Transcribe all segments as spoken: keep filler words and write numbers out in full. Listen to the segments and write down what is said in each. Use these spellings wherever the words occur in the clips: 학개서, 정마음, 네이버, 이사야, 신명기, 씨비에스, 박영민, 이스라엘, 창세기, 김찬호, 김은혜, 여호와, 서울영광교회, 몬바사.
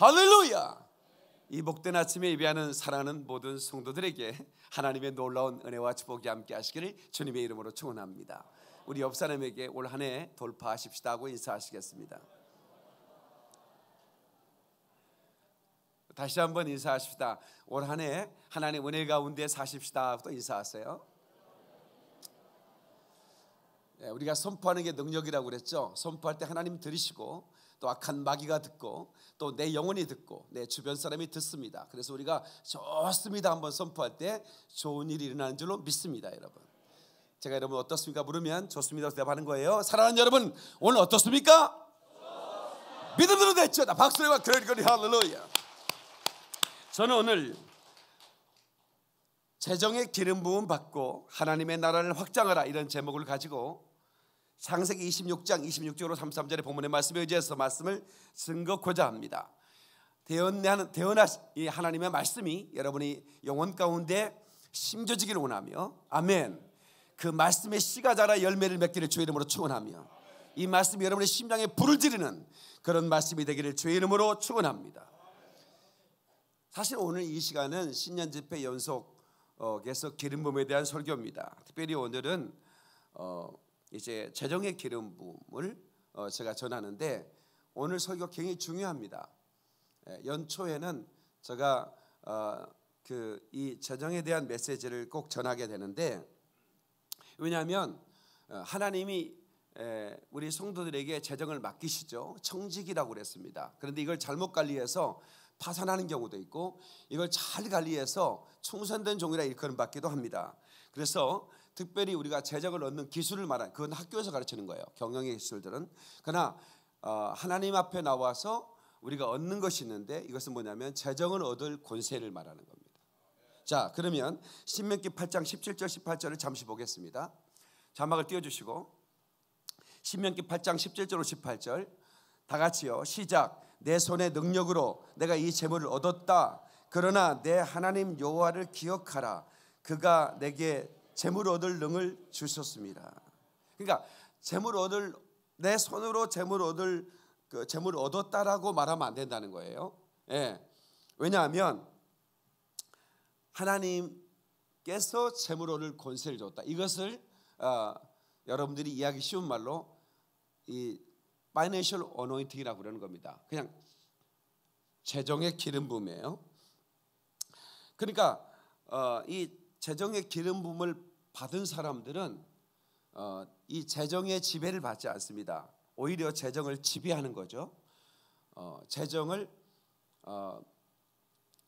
할렐루야! 이 복된 아침에 예배하는 사랑하는 모든 성도들에게 하나님의 놀라운 은혜와 축복이 함께 하시기를 주님의 이름으로 축원합니다. 우리 옆 사람에게 올 한 해 돌파하십시다 하고 인사하시겠습니다. 다시 한번 인사하십시다. 올 한 해 하나님 은혜 가운데 사십시다 하고 또 인사하세요. 우리가 선포하는 게 능력이라고 그랬죠. 선포할 때 하나님 들으시고 또 악한 마귀가 듣고 또 내 영혼이 듣고 내 주변 사람이 듣습니다. 그래서 우리가 좋습니다 한번 선포할 때 좋은 일이 일어나는 줄로 믿습니다. 여러분, 제가 여러분 어떻습니까 물으면 좋습니다 대답하는 거예요. 사랑하는 여러분, 오늘 어떻습니까? 좋습니다. 믿음으로 됐죠. 나 박수와 그럴거리 할렐루야. 저는 오늘 재정의 기름 부음 받고 하나님의 나라를 확장하라, 이런 제목을 가지고 창세기 이십육 장 이십육 절로 삼십삼 절의 본문의 말씀에 의지해서 말씀을 증거고자 합니다. 대언하는 대언하 하나님의 말씀이 여러분이 영혼 가운데 심겨지기를 원하며, 아멘, 그 말씀의 씨가 자라 열매를 맺기를 주의 이름으로 축원하며, 이 말씀이 여러분의 심장에 불을 지르는 그런 말씀이 되기를 주의 이름으로 축원합니다. 사실 오늘 이 시간은 신년 집회 연속에서 기름 부음에 대한 설교입니다. 특별히 오늘은 어. 이제 재정의 기름 부음을 제가 전하는데, 오늘 설교 굉장히 중요합니다. 연초에는 제가 그 이 재정에 대한 메시지를 꼭 전하게 되는데, 왜냐하면 하나님이 우리 성도들에게 재정을 맡기시죠. 청지기라고 그랬습니다. 그런데 이걸 잘못 관리해서 파산하는 경우도 있고, 이걸 잘 관리해서 충성된 종이라 일컬음 받기도 합니다. 그래서 특별히 우리가 재정을 얻는 기술을 말하는, 그건 학교에서 가르치는 거예요, 경영의 기술들은. 그러나 어, 하나님 앞에 나와서 우리가 얻는 것이 있는데, 이것은 뭐냐면 재정을 얻을 권세를 말하는 겁니다. 자, 그러면 신명기 팔 장 십칠 절 십팔 절을 잠시 보겠습니다. 자막을 띄워주시고 신명기 팔 장 십칠 절로 십팔 절 다 같이요. 시작. 내 손의 능력으로 내가 이 재물을 얻었다. 그러나 내 하나님 여호와를 기억하라. 그가 내게 재물 얻을 능을 주셨습니다. 그러니까 재물 얻을, 내 손으로 재물 얻을, 그 재물 얻었다라고 말하면 안 된다는 거예요. 예. 왜냐하면 하나님께서 재물 얻을 권세를 줬다. 이것을 어, 여러분들이 이해하기 쉬운 말로 이 파이낸셜 어노인팅이라고 그러는 겁니다. 그냥 재정의 기름 부음이에요. 그러니까 어, 이 재정의 기름 부음을 받은 사람들은 어, 이 재정의 지배를 받지 않습니다. 오히려 재정을 지배하는 거죠. 어, 재정을 어,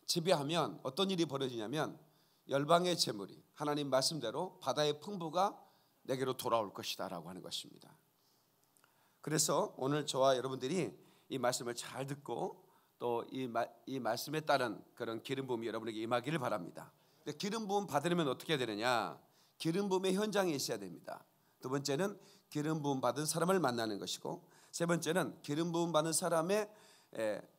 지배하면 어떤 일이 벌어지냐면, 열방의 재물이 하나님 말씀대로 바다의 풍부가 내게로 돌아올 것이다 라고 하는 것입니다. 그래서 오늘 저와 여러분들이 이 말씀을 잘 듣고 또 이 이 말씀에 따른 그런 기름 부음이 여러분에게 임하기를 바랍니다. 기름 부음 받으려면 어떻게 해야 되느냐? 기름 부음의 현장에 있어야 됩니다. 두 번째는 기름 부음 받은 사람을 만나는 것이고, 세 번째는 기름 부음 받은 사람의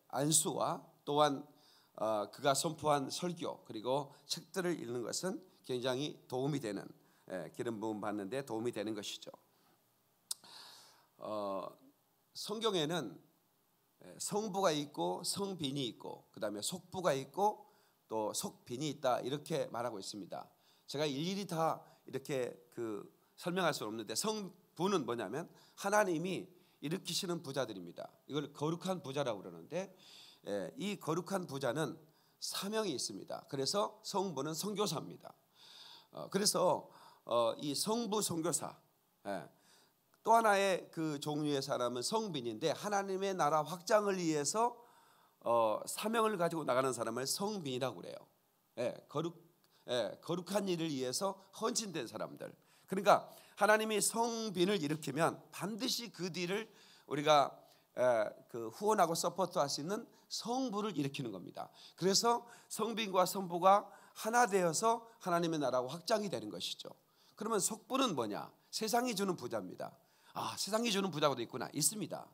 안수와 또한 그가 선포한 설교 그리고 책들을 읽는 것은 굉장히 도움이 되는, 기름 부음 받는 데 도움이 되는 것이죠. 어, 성경에는 성부가 있고 성빈이 있고 그 다음에 속부가 있고 또 속빈이 있다, 이렇게 말하고 있습니다. 제가 일일이 다 이렇게 그 설명할 수는 없는데, 성부는 뭐냐면 하나님이 일으키시는 부자들입니다. 이걸 거룩한 부자라고 그러는데, 예, 이 거룩한 부자는 사명이 있습니다. 그래서 성부는 선교사입니다. 어, 그래서 어, 이 성부 선교사, 예, 또 하나의 그 종류의 사람은 성빈인데, 하나님의 나라 확장을 위해서 어, 사명을 가지고 나가는 사람을 성빈이라고 그래요. 예, 거룩, 예, 거룩한 일을 위해서 헌신된 사람들. 그러니까 하나님이 성빈을 일으키면 반드시 그 뒤를 우리가 예, 그 후원하고 서포트할 수 있는 성부를 일으키는 겁니다. 그래서 성빈과 성부가 하나 되어서 하나님의 나라가 확장이 되는 것이죠. 그러면 속부는 뭐냐? 세상이 주는 부자입니다. 아, 세상이 주는 부자도 있구나, 있습니다.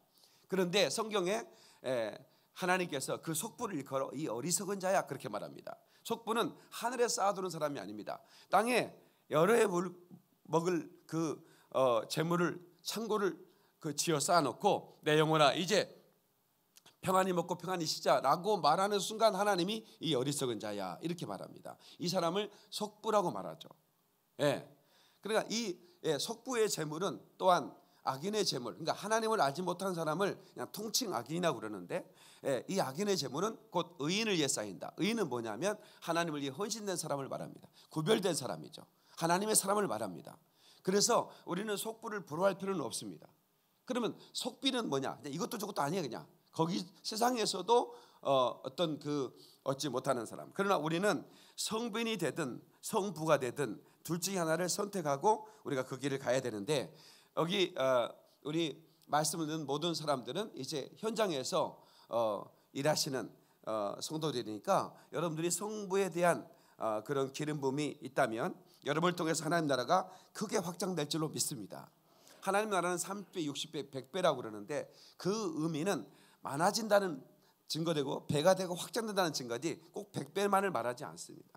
그런데 성경에 예, 하나님께서 그 속부를 일컬어 이 어리석은 자야, 그렇게 말합니다. 속부는 하늘에 쌓아두는 사람이 아닙니다. 땅에 여러 해 먹을 그 어, 재물을, 창고를 그 지어 쌓아놓고, 내 영혼아 이제 평안히 먹고 평안히 쉬자라고 말하는 순간 하나님이 이 어리석은 자야 이렇게 말합니다. 이 사람을 속부라고 말하죠. 예. 그러니까 이 예, 속부의 재물은 또한 악인의 재물, 그러니까 하나님을 알지 못한 사람을 그냥 통칭 악인이라고 그러는데, 예, 이 악인의 재물은 곧 의인을 예싸인다. 의인은 뭐냐면 하나님을 위해 헌신된 사람을 말합니다. 구별된 사람이죠. 하나님의 사람을 말합니다. 그래서 우리는 속부를 부러워할 필요는 없습니다. 그러면 속비는 뭐냐? 이것도 저것도 아니에요. 그냥 거기 세상에서도 어, 어떤 그 얻지 못하는 사람. 그러나 우리는 성빈이 되든 성부가 되든 둘 중에 하나를 선택하고 우리가 그 길을 가야 되는데, 여기 어, 우리 말씀을 듣는 모든 사람들은 이제 현장에서 어, 일하시는 어, 성도들이니까, 여러분들이 성부에 대한 어, 그런 기름붐이 있다면 여러분을 통해서 하나님 나라가 크게 확장될 줄로 믿습니다. 하나님 나라는 삼십 배, 육십 배, 백 배라고 그러는데 그 의미는 많아진다는 증거되고 배가 되고 확장된다는 증거지 꼭 백 배만을 말하지 않습니다.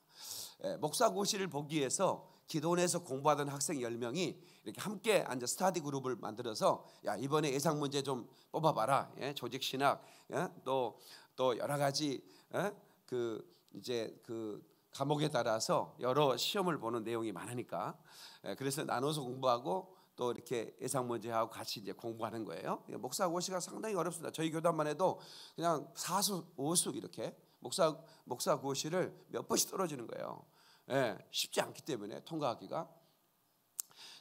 예, 목사고시를 보기 위해서 기도원에서 공부하던 학생 열 명이 이렇게 함께 앉아 스타디 그룹을 만들어서, 야, 이번에 예상 문제 좀 뽑아봐라. 예, 조직 신학, 예, 또 또 여러 가지, 예, 그 이제 그 과목에 따라서 여러 시험을 보는 내용이 많으니까, 예, 그래서 나눠서 공부하고 또 이렇게 예상 문제하고 같이 이제 공부하는 거예요. 목사 고시가 상당히 어렵습니다. 저희 교단만 해도 그냥 사수, 오수 이렇게 목사 목사 고시를 몇 번씩 떨어지는 거예요. 예, 쉽지 않기 때문에 통과하기가.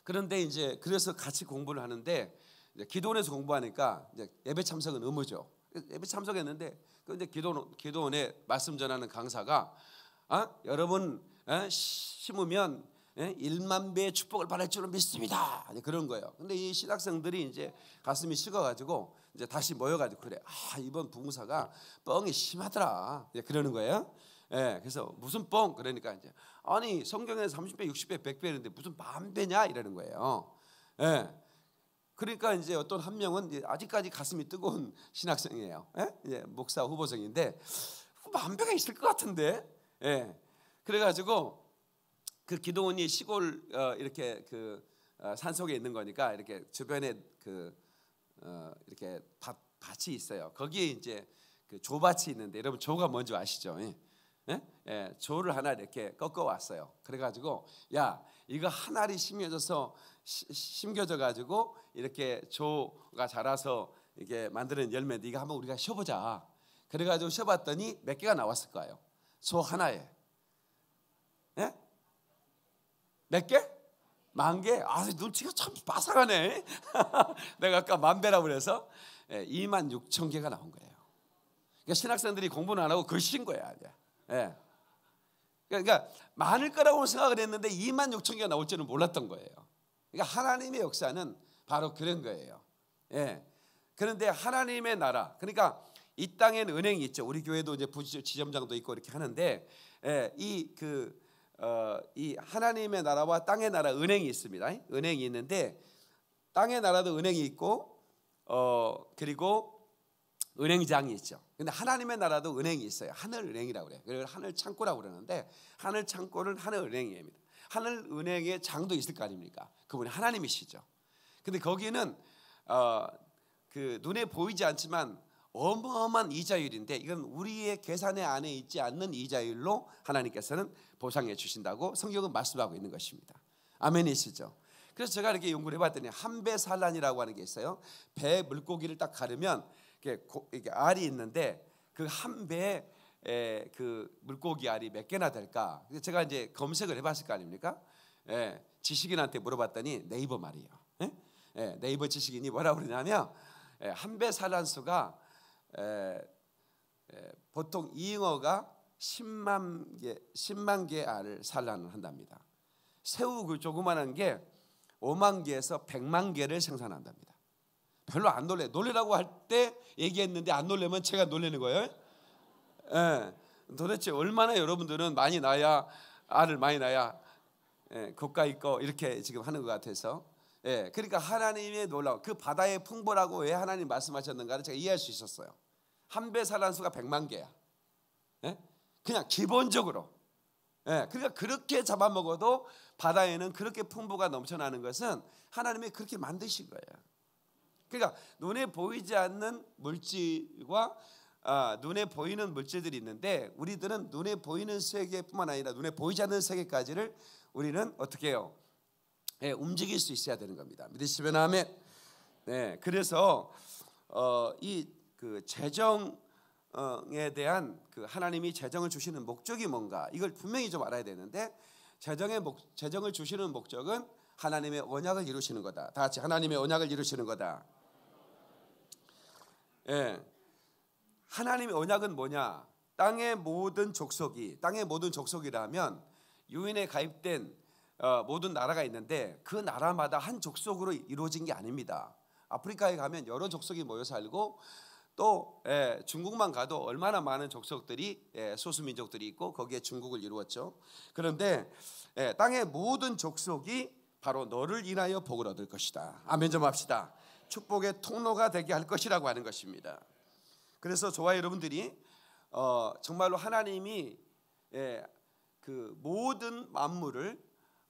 그런데 이제 그래서 같이 공부를 하는데, 이제 기도원에서 공부하니까 이제 예배 참석은 의무죠. 예배 참석했는데 근데 기도원 기도원에 말씀 전하는 강사가, 아, 여러분, 예, 심으면 예? 일만 배의 축복을 받을 줄로 믿습니다. 아니, 그런 거예요. 근데 이 신학생들이 이제 가슴이 식어가지고 이제 다시 모여가지고, 그래, 아, 이번 부흥사가 뻥이 심하더라. 예, 그러는 거예요. 예, 그래서 무슨 뻥? 그러니까 이제, 아니, 성경에 삼십 배, 육십 배, 백 배인데 무슨 만 배냐? 이러는 거예요. 예. 그러니까 이제 어떤 한 명은 아직까지 가슴이 뜨거운 신학생이에요. 예? 예, 목사 후보생인데 만 배가 있을 것 같은데. 예. 그래가지고 그 기도원이 시골 어, 이렇게 그 어, 산속에 있는 거니까 이렇게 주변에 그 어, 이렇게 밭, 밭이 있어요. 거기에 이제 그 조밭이 있는데, 여러분 조가 뭔지 아시죠? 예? 예? 예, 조를 하나 이렇게 꺾어 왔어요. 그래가지고, 야, 이거 한 알이 심겨져서 시, 심겨져 가지고 이렇게 조가 자라서 이게 만드는 열매인데 이거 한번 우리가 쉬어보자. 그래가지고 쉬어봤더니 몇 개가 나왔을 거예요. 조 하나에. 예? 몇 개? 만 개? 아, 눈치가 참 빠삭하네. 내가 아까 만 배라고 그래서 예, 이만 육천 개가 나온 거예요. 그러니까 신학생들이 공부는 안 하고 글씨인 거예요. 예. 그러니까 많을 거라고 생각을 했는데 이만 육천 개가 나올 줄은 몰랐던 거예요. 그러니까 하나님의 역사는 바로 그런 거예요. 예. 그런데 하나님의 나라, 그러니까 이 땅엔 은행이 있죠. 우리 교회도 이제 부지점장도 있고 이렇게 하는데, 예, 이 그 어, 이 하나님의 나라와 땅의 나라, 은행이 있습니다. 은행이 있는데 땅의 나라도 은행이 있고, 어, 그리고 은행장이 있죠. 근데 하나님의 나라도 은행이 있어요. 하늘 은행이라고 그래요. 그걸 하늘 창고라고 그러는데, 하늘 창고는 하늘 은행입니다. 하늘 은행의 장도 있을 거 아닙니까? 그분이 하나님이시죠. 근데 거기는 어, 그 눈에 보이지 않지만 어마어마한 이자율인데, 이건 우리의 계산의 안에 있지 않는 이자율로 하나님께서는 보상해 주신다고 성경은 말씀하고 있는 것입니다. 아멘이시죠? 그래서 제가 이렇게 연구를 해봤더니 한배 산란이라고 하는 게 있어요. 배 물고기를 딱 가르면 이렇게, 고, 이렇게 알이 있는데 그 한 배에 그 물고기 알이 몇 개나 될까? 제가 이제 검색을 해봤을 거 아닙니까? 예, 지식인한테 물어봤더니 네이버 말이에요. 예? 예, 네이버 지식인이 뭐라고 그러냐면, 예, 한배 산란수가 에, 에, 보통 잉어가 십만 개, 십만 개 알을 산란을 한답니다. 새우 그 조그만한 게 오만 개에서 백만 개를 생산한답니다. 별로 안 놀래. 놀래라고 할 때 얘기했는데 안 놀래면 제가 놀래는 거예요. 에, 도대체 얼마나 여러분들은 많이 낳아야, 알을 많이 낳아야 고가 있고 이렇게 지금 하는 것 같아서. 예, 그러니까 하나님의 놀라운 그 바다의 풍부라고 왜 하나님 말씀하셨는가를 제가 이해할 수 있었어요. 한 배 산란수가 백만 개야. 예? 그냥 기본적으로. 예, 그러니까 그렇게 잡아먹어도 바다에는 그렇게 풍부가 넘쳐나는 것은 하나님이 그렇게 만드신 거예요. 그러니까 눈에 보이지 않는 물질과 아, 눈에 보이는 물질들이 있는데, 우리들은 눈에 보이는 세계뿐만 아니라 눈에 보이지 않는 세계까지를 우리는 어떻게 해요? 네, 움직일 수 있어야 되는 겁니다. 믿으시면 아멘. 네, 그래서 어, 이 그 재정에 대한 그 하나님이 재정을 주시는 목적이 뭔가, 이걸 분명히 좀 알아야 되는데, 재정의 목, 재정을 주시는 목적은 하나님의 언약을 이루시는 거다. 다 같이 하나님의 언약을 이루시는 거다. 예, 하나님의 언약은 뭐냐? 땅의 모든 족속이, 땅의 모든 족속이라면 유엔에 가입된 어, 모든 나라가 있는데 그 나라마다 한 족속으로 이루어진 게 아닙니다. 아프리카에 가면 여러 족속이 모여 살고, 또 예, 중국만 가도 얼마나 많은 족속들이 예, 소수민족들이 있고 거기에 중국을 이루었죠. 그런데 예, 땅의 모든 족속이 바로 너를 인하여 복을 얻을 것이다. 아멘 좀 합시다. 축복의 통로가 되게 할 것이라고 하는 것입니다. 그래서 저와 여러분들이 어, 정말로 하나님이 예, 그 모든 만물을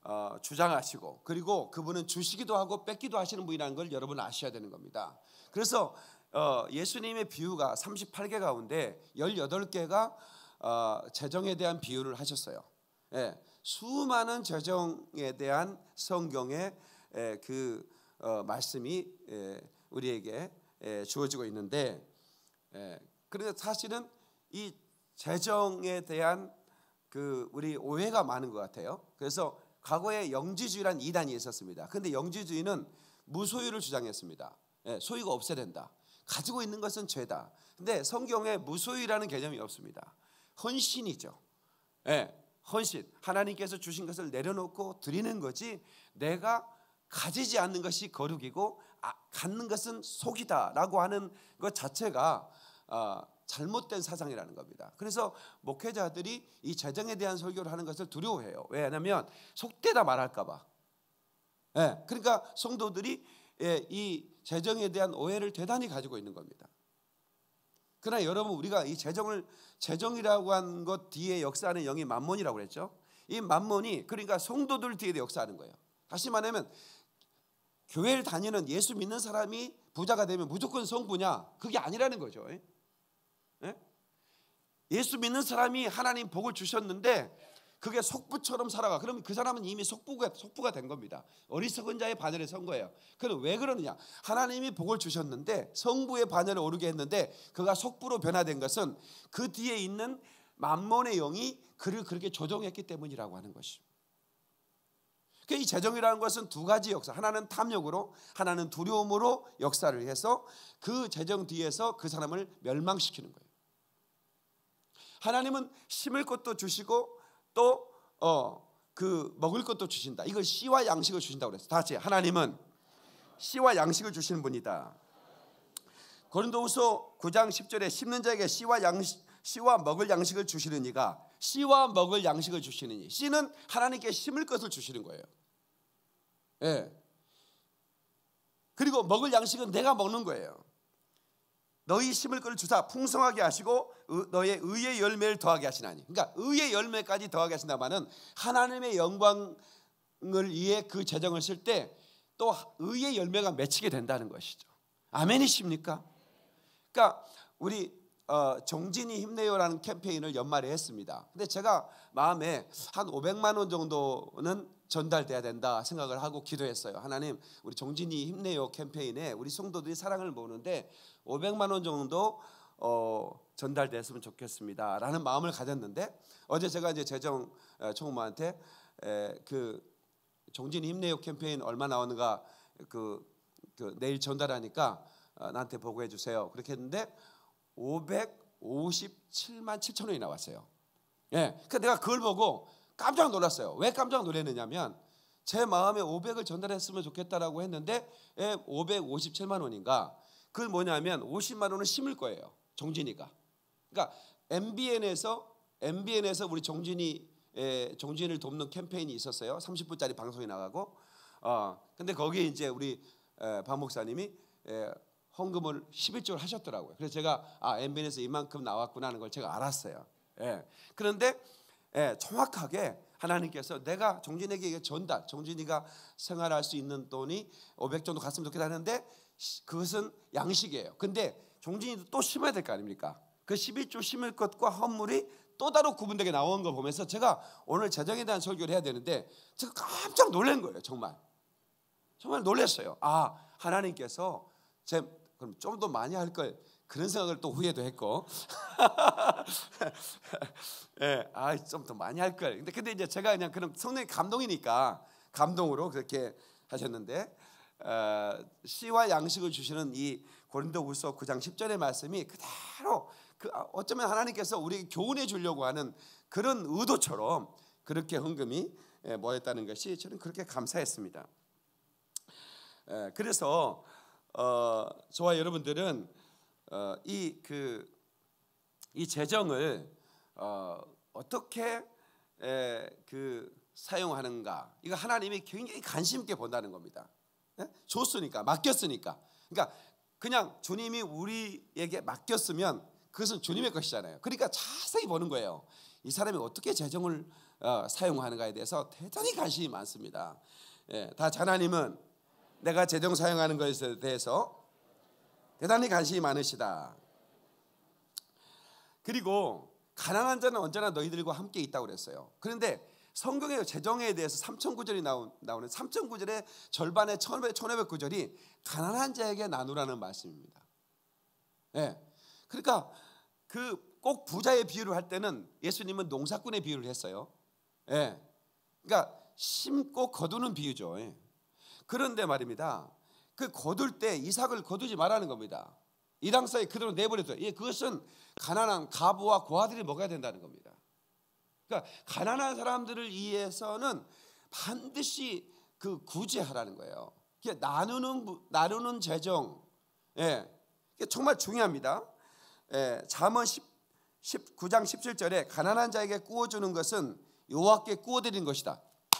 어, 주장하시고, 그리고 그분은 주시기도 하고 뺏기도 하시는 분이라는 걸 여러분 아셔야 되는 겁니다. 그래서 어, 예수님의 비유가 삼십팔 개 가운데 열여덟 개가 어, 재정에 대한 비유를 하셨어요. 예, 수많은 재정에 대한 성경의 예, 그 어, 말씀이 예, 우리에게 예, 주어지고 있는데, 예, 그런데 사실은 이 재정에 대한 그 우리 오해가 많은 것 같아요. 그래서 과거에 영지주의란 이단이 있었습니다. 그런데 영지주의는 무소유를 주장했습니다. 예, 소유가 없어야 된다. 가지고 있는 것은 죄다. 근데 성경에 무소유라는 개념이 없습니다. 헌신이죠. 예, 헌신. 하나님께서 주신 것을 내려놓고 드리는 거지, 내가 가지지 않는 것이 거룩이고 아, 갖는 것은 속이다라고 하는 것 자체가 어, 잘못된 사상이라는 겁니다. 그래서 목회자들이 이 재정에 대한 설교를 하는 것을 두려워해요. 왜냐하면 속되다 말할까 봐. 예, 그러니까 성도들이 예, 이 재정에 대한 오해를 대단히 가지고 있는 겁니다. 그러나 여러분, 우리가 이 재정을, 재정이라고 한 것 뒤에 역사하는 영이 만몬이라고 그랬죠. 이 만몬이 그러니까 성도들 뒤에 역사하는 거예요. 다시 말하면 교회를 다니는 예수 믿는 사람이 부자가 되면 무조건 성부냐? 그게 아니라는 거죠. 예? 예수 믿는 사람이 하나님 복을 주셨는데 그게 속부처럼 살아가. 그러면 그 사람은 이미 속부가, 속부가 된 겁니다. 어리석은 자의 반열에 선 거예요. 그럼 왜 그러느냐? 하나님이 복을 주셨는데 성부의 반열에 오르게 했는데 그가 속부로 변화된 것은 그 뒤에 있는 만몬의 영이 그를 그렇게 조종했기 때문이라고 하는 것입니다. 이 재정이라는 것은 두 가지 역사, 하나는 탐욕으로, 하나는 두려움으로 역사를 해서 그 재정 뒤에서 그 사람을 멸망시키는 거예요. 하나님은 심을 것도 주시고 또 어 그 먹을 것도 주신다. 이걸 씨와 양식을 주신다고 그랬어요. 다 같이 하나님은 씨와 양식을 주시는 분이다. 고린도후서 구 장 십 절에 심는 자에게 씨와 양식, 씨와 먹을 양식을 주시는 이가, 씨와 먹을 양식을 주시는 이, 씨는 하나님께 심을 것을 주시는 거예요. 예. 그리고 먹을 양식은 내가 먹는 거예요. 너희 심을 것을 주사 풍성하게 하시고 너의 의의 열매를 더하게 하시나니. 그러니까 의의 열매까지 더하게 하신다마는 하나님의 영광을 위해 그 재정을 쓸 때 또 의의 열매가 맺히게 된다는 것이죠. 아멘이십니까? 그러니까 우리 어, 정진이 힘내요라는 캠페인을 연말에 했습니다. 근데 제가 마음에 한 오백만 원 정도는 전달돼야 된다 생각을 하고 기도했어요. 하나님, 우리 정진이 힘내요 캠페인에 우리 성도들이 사랑을 모으는데 오백만 원 정도 어, 전달됐으면 좋겠습니다 라는 마음을 가졌는데, 어제 제가 이제 재정 총무한테 에, 그 정진이 힘내요 캠페인 얼마 나오는가 그, 그 내일 전달하니까 어, 나한테 보고해 주세요 그렇게 했는데 오백오십칠만 칠천 원이 나왔어요. 예, 그러니까 내가 그걸 보고 깜짝 놀랐어요. 왜 깜짝 놀랐느냐면 제 마음에 오백을 전달했으면 좋겠다라고 했는데 예, 오백오십칠만 원인가. 그걸 뭐냐면 오십만 원을 심을 거예요, 정진이가. 그러니까 엠비엔에서 엠비엔에서 우리 정진이 예, 정진을 돕는 캠페인이 있었어요. 삼십 분짜리 방송이 나가고, 어, 근데 거기에 이제 우리 예, 박 목사님이 예, 헌금을 십일조를 하셨더라고요. 그래서 제가 아, 엠비엔에서 이만큼 나왔구나 하는 걸 제가 알았어요. 예. 그런데 예, 정확하게 하나님께서 내가 정진에게 전달, 정진이가 생활할 수 있는 돈이 오백 정도 갔으면 좋겠다 하는데 그것은 양식이에요. 근데 종진이도 또 심어야 될 거 아닙니까? 그 십일조 심을 것과 헌물이 또 따로 구분되게 나오는 걸 보면서 제가 오늘 재정에 대한 설교를 해야 되는데 제가 깜짝 놀란 거예요. 정말 정말 놀랐어요. 아, 하나님께서 제 그럼 좀 더 많이 할 걸, 그런 생각을 또 후회도 했고 예, 아, 좀 더 많이 할 걸. 근데 근데 이제 제가 그냥 그런 성령의 감동이니까 감동으로 그렇게 하셨는데, 어, 씨와 양식을 주시는 이 고린도후서 구장 십절의 말씀이 그대로 그 어쩌면 하나님께서 우리에게 교훈해 주려고 하는 그런 의도처럼 그렇게 헌금이 모였다는 것이 저는 그렇게 감사했습니다. 에, 그래서 어, 저와 여러분들은 어, 이 그 이 재정을 어, 어떻게 에, 그 사용하는가, 이거 하나님이 굉장히 관심 있게 본다는 겁니다. 에? 줬으니까, 맡겼으니까. 그러니까 그냥 주님이 우리에게 맡겼으면 그것은 주님의 것이잖아요. 그러니까 자세히 보는 거예요. 이 사람이 어떻게 재정을 어, 사용하는가에 대해서 대단히 관심이 많습니다. 예, 다 하나님은 내가 재정 사용하는 것에 대해서 대단히 관심이 많으시다. 그리고 가난한 자는 언제나 너희들과 함께 있다고 그랬어요. 그런데 성경의 재정에 대해서 삼천구절이 나온, 나오는 삼천구절의 절반의 천오백구절이 가난한 자에게 나누라는 말씀입니다. 예. 그러니까 그 꼭 부자의 비유를 할 때는 예수님은 농사꾼의 비유를 했어요. 예. 그러니까 심고 거두는 비유죠. 예. 그런데 말입니다. 그 거둘 때 이삭을 거두지 말라는 겁니다. 이랑 사이 그대로 내버려둬. 예, 그것은 가난한 가부와 고아들이 먹어야 된다는 겁니다. 그러니까 가난한 사람들을 위해서는 반드시 그 구제하라는 거예요. 그러니까 나누는 나누는 재정, 예, 정말 중요합니다. 예, 잠언 구장 십칠절에 가난한 자에게 꾸어주는 것은 여호와께 꾸어드린 것이다.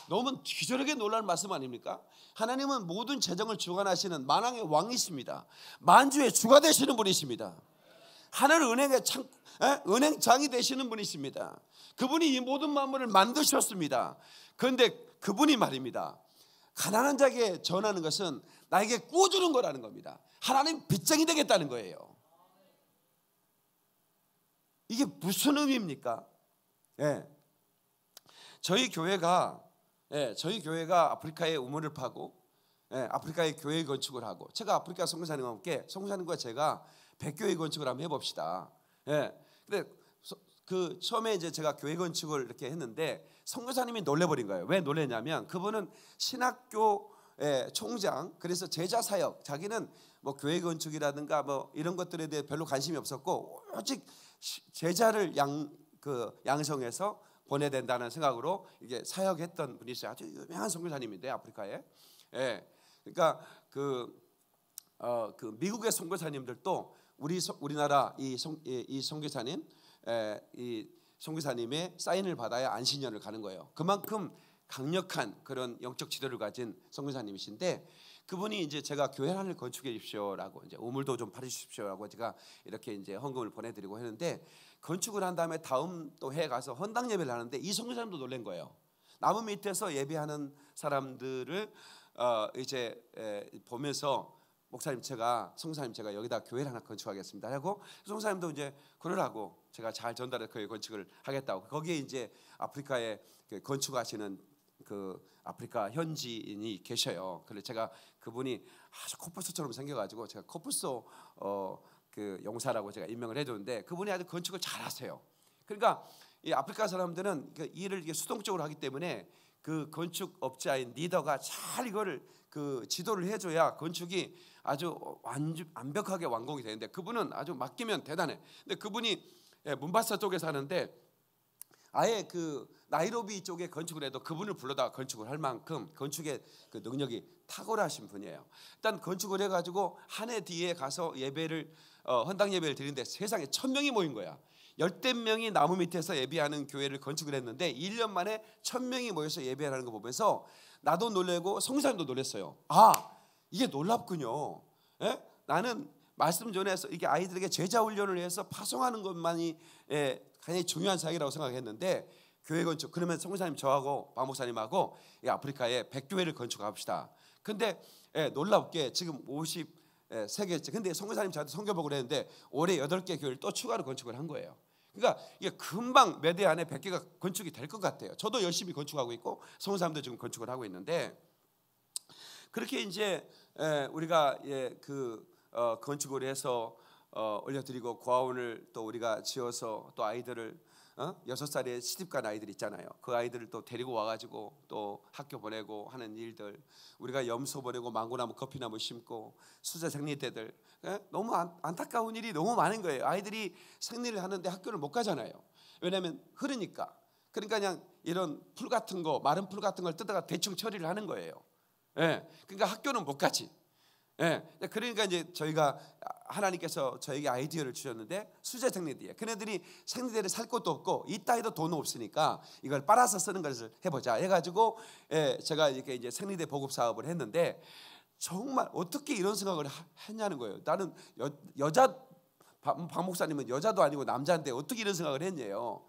너무 기절하게 놀랄 말씀 아닙니까? 하나님은 모든 재정을 주관하시는 만왕의 왕이십니다. 만주의 주가 되시는 분이십니다. 하늘 은행의 창, 에? 은행장이 되시는 분이십니다. 그분이 이 모든 만물을 만드셨습니다. 그런데 그분이 말입니다, 가난한 자에게 전하는 것은 나에게 꾸어주는 거라는 겁니다. 하나님 빚쟁이 되겠다는 거예요. 이게 무슨 의미입니까? 예. 저희 교회가 예, 저희 교회가 아프리카에 우물을 파고, 예, 아프리카에 교회 건축을 하고, 제가 아프리카 선교사님과 함께, 선교사님과 제가 백교회 건축을 한번 해봅시다. 예, 근데 소, 그 처음에 이제 제가 교회 건축을 이렇게 했는데 선교사님이 놀래버린 거예요. 왜 놀래냐면 그분은 신학교 예, 총장, 그래서 제자 사역, 자기는 뭐 교회 건축이라든가 뭐 이런 것들에 대해 별로 관심이 없었고 오직 제자를 양, 그 양성해서 보내야 된다는 생각으로 이게 사역했던 분이세요. 아주 유명한 선교사님인데 아프리카에. 예. 그러니까 그, 어, 그 미국의 선교사님들도 우리 소, 우리나라 이 선 이, 이 선교사님, 예, 이 선교사님의 사인을 받아야 안식년을 가는 거예요. 그만큼 강력한 그런 영적 지도를 가진 선교사님이신데, 그분이 이제 제가 교회 하나를 건축해 주십시오라고, 이제 우물도 좀 파리 주십시오라고 제가 이렇게 이제 헌금을 보내드리고 했는데, 건축을 한 다음에 다음 또 해에 가서 헌당 예배를 하는데 이 선교사님도 놀란 거예요. 나무 밑에서 예배하는 사람들을 어 이제 에 보면서, 목사님 제가 성사님 제가 여기다 교회를 하나 건축하겠습니다 하고, 성사님도 이제 그러라고 제가 잘 전달해 교회 건축을 하겠다고, 거기에 이제 아프리카에 건축하시는 그 아프리카 현지인이 계셔요. 그래서 제가 그분이 아주 코뿔소처럼 생겨가지고 제가 코뿔소 어 그 용사라고 제가 임명을 해줬는데, 그분이 아주 건축을 잘하세요. 그러니까 이 아프리카 사람들은 그 일을 수동적으로 하기 때문에 그 건축 업자인 리더가 잘 이거를 그 지도를 해줘야 건축이 아주 완주, 완벽하게 완공이 되는데, 그분은 아주 맡기면 대단해. 근데 그분이 문바사 쪽에 사는데 아예 그 나이로비 쪽에 건축을 해도 그분을 불러다가 건축을 할 만큼 건축의 그 능력이 탁월하신 분이에요. 일단 건축을 해가지고 한 해 뒤에 가서 예배를 어, 헌당 예배를 드리는데 세상에 천 명이 모인 거야. 열댓 명이 나무 밑에서 예배하는 교회를 건축을 했는데 일 년 만에 천 명이 모여서 예배를 하는 거 보면서 나도 놀래고 성사님도 놀랐어요. 아, 이게 놀랍군요. 에? 나는 말씀 전에서 이게 아이들에게 제자 훈련을 해서 파송하는 것만이 에, 굉장히 중요한 사역이라고 생각했는데, 교회 건축, 그러면 성교사님 저하고 박 목사님하고 아프리카에 백교회를 건축합시다. 근데 예, 놀랍게 지금 50 예, 세 개째. 근데 선교사님 저한테 선교복을 했는데 올해 여덟 개 교회를 또 추가로 건축을 한 거예요. 그러니까 이게 금방 몇 해 안에 백 개가 건축이 될 것 같아요. 저도 열심히 건축하고 있고 선교사님도 지금 건축을 하고 있는데, 그렇게 이제 예, 우리가 예, 그 어, 건축을 해서 어, 올려드리고 고아원을 또 우리가 지어서 또 아이들을 여섯 어? 살에 시집간 아이들 있잖아요. 그 아이들을 또 데리고 와가지고 또 학교 보내고 하는 일들, 우리가 염소 보내고 망고나무 커피나무 심고 수제 생리대들, 예? 너무 안, 안타까운 일이 너무 많은 거예요. 아이들이 생리를 하는데 학교를 못 가잖아요. 왜냐하면 흐르니까. 그러니까 그냥 이런 풀 같은 거, 마른 풀 같은 걸 뜯다가 대충 처리를 하는 거예요. 예, 그러니까 학교는 못 가지. 예, 그러니까 이제 저희가 하나님께서 저에게 아이디어를 주셨는데 수제 생리대에 그네들이 생리대를 살 것도 없고 이 따위도 돈 없으니까 이걸 빨아서 쓰는 것을 해보자 해가지고 예, 제가 이렇게 이제 생리대 보급 사업을 했는데, 정말 어떻게 이런 생각을 했냐는 거예요. 나는 여, 여자 박 목사님은 여자도 아니고 남자인데 어떻게 이런 생각을 했냐요.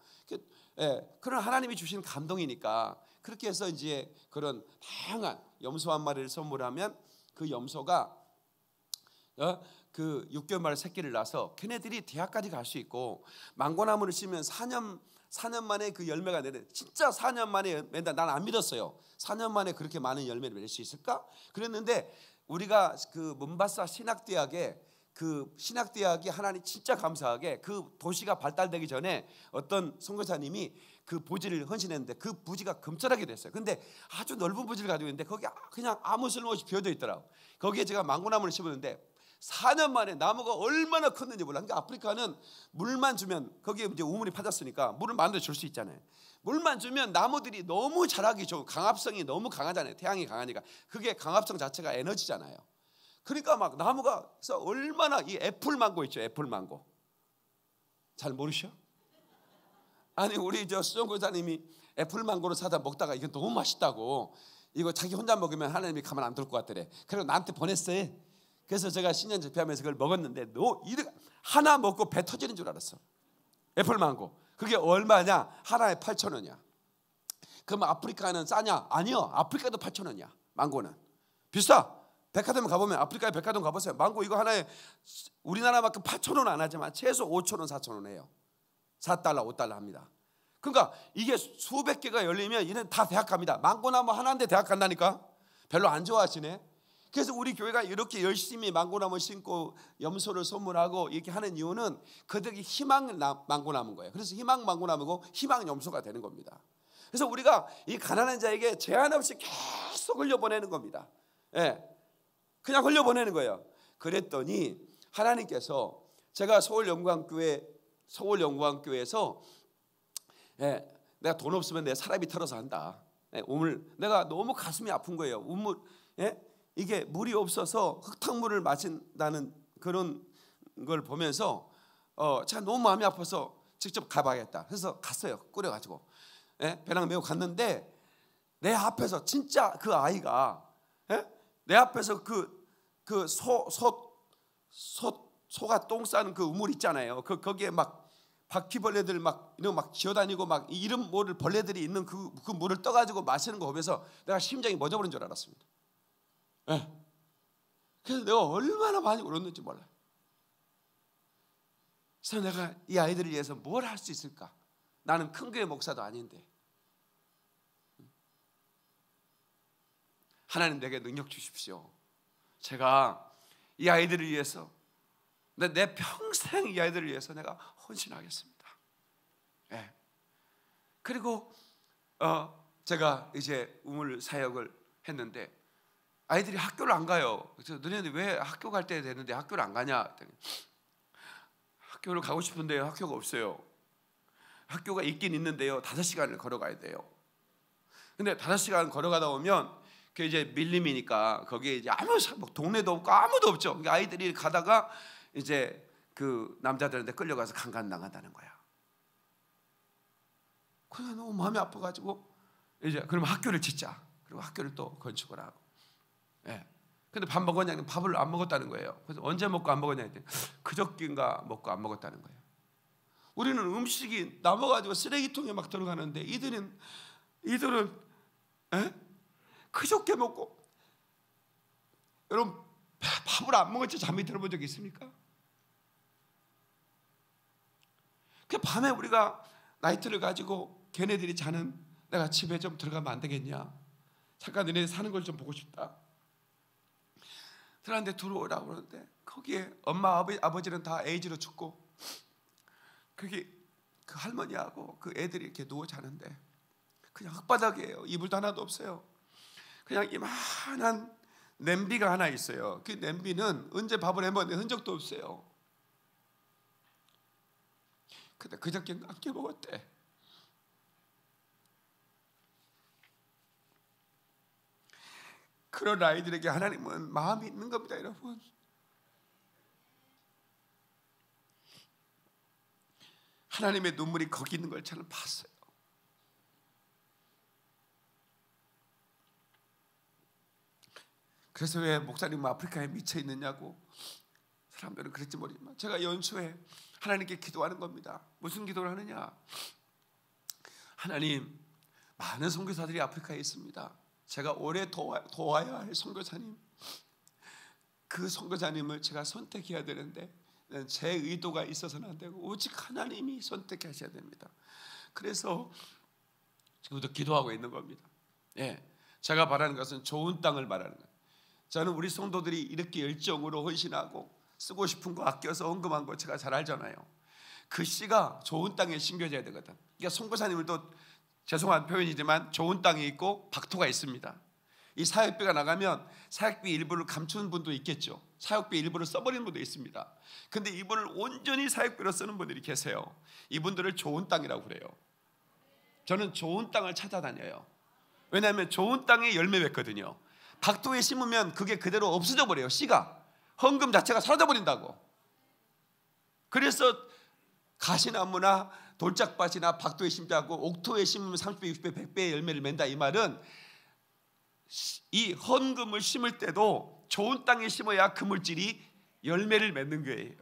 예, 그런 하나님이 주신 감동이니까 그렇게 해서 이제 그런 다양한 염소 한 마리를 선물하면 그 염소가 어? 그 육 개월 만에 새끼를 낳아서 걔네들이 대학까지 갈 수 있고, 망고나무를 심으면 사 년 사 년 만에 그 열매가 내는, 진짜 사 년 만에 맨날 난 안 믿었어요. 사 년 만에 그렇게 많은 열매를 낼 수 있을까? 그랬는데 우리가 그 몬바사 신학대학에 그 신학대학이 하나님 진짜 감사하게 그 도시가 발달되기 전에 어떤 선교사님이 그 부지를 헌신했는데 그 부지가 금절하게 됐어요. 근데 아주 넓은 부지를 가지고 있는데 거기 그냥 아무 쓸모없이 비어져 있더라고. 거기에 제가 망고나무를 심었는데 사 년 만에 나무가 얼마나 컸는지 몰라. 그러니까 아프리카는 물만 주면, 거기에 이제 우물이 파졌으니까 물을 만들어 줄 수 있잖아요. 물만 주면 나무들이 너무 자라기 좋고 강압성이 너무 강하잖아요. 태양이 강하니까. 그게 강압성 자체가 에너지잖아요. 그러니까 막 나무가 그래서 얼마나, 이 애플망고 있죠, 애플망고. 잘 모르셔? 아니 우리 저 수정 교사님이 애플망고를 사다 먹다가 이건 너무 맛있다고, 이거 자기 혼자 먹으면 하나님이 가만 안 둘 것 같더래. 그래서 나한테 보냈어요. 그래서 제가 신년 집회하면서 그걸 먹었는데 너 이래, 하나 먹고 배 터지는 줄 알았어. 애플망고 그게 얼마냐? 하나에 팔천 원이야. 그럼 아프리카는 싸냐? 아니요, 아프리카도 팔천 원이야. 망고는 비싸. 백화점 가보면, 아프리카에 백화점 가보세요. 망고 이거 하나에 우리나라만큼 팔천 원 안 하지만 최소 오천 원, 사천 원 해요. 사 달러, 오 달러 합니다. 그러니까 이게 수백 개가 열리면 이는 다 대학 갑니다. 망고나무 하나인데 대학 간다니까. 별로 안 좋아하시네. 그래서 우리 교회가 이렇게 열심히 망고나무 심고 염소를 선물하고 이렇게 하는 이유는 그들이 희망 망고나무인 거예요. 그래서 희망 망고나무고 희망 염소가 되는 겁니다. 그래서 우리가 이 가난한 자에게 제한 없이 계속 흘려보내는 겁니다. 예. 그냥 흘려보내는 거예요. 그랬더니 하나님께서, 제가 서울영광교회, 서울영광교회에서 예, 내가 돈 없으면 내 사람이 털어서 한다. 예, 오늘 내가 너무 가슴이 아픈 거예요. 우물, 예? 이게 물이 없어서 흙탕물을 마신다는 그런 걸 보면서 어, 제가 너무 마음이 아파서 직접 가봐야겠다. 그래서 갔어요. 꾸려가지고. 예? 배낭 메고 갔는데 내 앞에서 진짜 그 아이가 예? 내 앞에서 그 그 소 소 소 소가 똥 싸는 그 우물 있잖아요. 그 거기에 막 바퀴벌레들 막 이런 막 기어다니고 막 이름 모를 벌레들이 있는 그 그 물을 떠가지고 마시는 거 보면서 내가 심장이 멎어버린 줄 알았습니다. 예. 그래서 내가 얼마나 많이 울었는지 몰라요. 그래서 내가 이 아이들을 위해서 뭘 할 수 있을까? 나는 큰 교회 목사도 아닌데. 하나님 내게 능력 주십시오. 제가 이 아이들을 위해서 내, 내 평생 이 아이들을 위해서 내가 헌신하겠습니다. 예. 그리고 어, 제가 이제 우물 사역을 했는데 아이들이 학교를 안 가요. 그래서 너네는 왜 학교 갈 때 되는데 학교를 안 가냐 했더니, 학교를 가고 싶은데 학교가 없어요. 학교가 있긴 있는데요, 다섯 시간을 걸어가야 돼요. 근데 다섯 시간 걸어가다 보면 그 이제 밀림이니까 거기에 이제 아무 동네도 없고 아무도 없죠. 그러니까 아이들이 가다가 이제 그 남자들한테 끌려가서 강간당한다는 거야. 그래서 너무 마음이 아파가지고 이제 그럼 학교를 짓자. 그리고 학교를 또 건축을 하고. 예. 근데 밥 먹었냐? 밥을 안 먹었다는 거예요. 그래서 언제 먹고 안 먹었냐 했더니 그저께인가 먹고 안 먹었다는 거예요. 우리는 음식이 남아가지고 쓰레기통에 막 들어가는데 이들은 이들은 예? 그저께 먹고, 여러분 밥 밥을 안 먹었지 잠이 들어본 적이 있습니까? 그 밤에 우리가 라이트를 가지고 걔네들이 자는 내가 집에 좀 들어가면 안 되겠냐? 잠깐 너네 사는 걸 좀 보고 싶다. 들어갔는데 들어오라고 그러는데 거기에 엄마 아버, 아버지는 다 에이즈로 죽고 거기 그 할머니하고 그 애들이 이렇게 누워 자는데 그냥 흙바닥이에요. 이불도 하나도 없어요. 그냥 이만한 냄비가 하나 있어요. 그 냄비는 언제 밥을 해먹는 흔적도 없어요. 근데 그저께 아껴 먹었대. 그런 아이들에게 하나님은 마음이 있는 겁니다, 여러분. 하나님의 눈물이 거기 있는 걸 저는 봤어요. 그래서 왜 목사님은 아프리카에 미쳐 있느냐고 사람들은 그랬지 모르지만 제가 연초에 하나님께 기도하는 겁니다. 무슨 기도를 하느냐? 하나님, 많은 선교사들이 아프리카에 있습니다. 제가 오래 도와, 도와야 할 선교사님, 그 선교사님을 제가 선택해야 되는데 제 의도가 있어서는 안 되고 오직 하나님이 선택하셔야 됩니다. 그래서 지금도 기도하고 있는 겁니다. 예, 제가 바라는 것은 좋은 땅을 말하는 거예요. 저는 우리 성도들이 이렇게 열정으로 헌신하고 쓰고 싶은 거 아껴서 헌금한 거 제가 잘 알잖아요. 그 씨가 좋은 땅에 심겨져야 되거든. 그러니까 선교사님을 또 죄송한 표현이지만 좋은 땅이 있고 박토가 있습니다. 이 사역비가 나가면 사역비 일부를 감추는 분도 있겠죠. 사역비 일부를 써버리는 분도 있습니다. 근데 이분을 온전히 사역비로 쓰는 분들이 계세요. 이분들을 좋은 땅이라고 그래요. 저는 좋은 땅을 찾아다녀요. 왜냐하면 좋은 땅에 열매 맺거든요. 박토에 심으면 그게 그대로 없어져 버려요. 씨가 헌금 자체가 사라져 버린다고. 그래서 가시나무나 돌짝밭이나 박도에 심지 않고 옥토에 심으면 삼십 배, 육십 배, 백 배의 열매를 맺는다. 이 말은 이 헌금을 심을 때도 좋은 땅에 심어야 그물질이 열매를 맺는 거예요.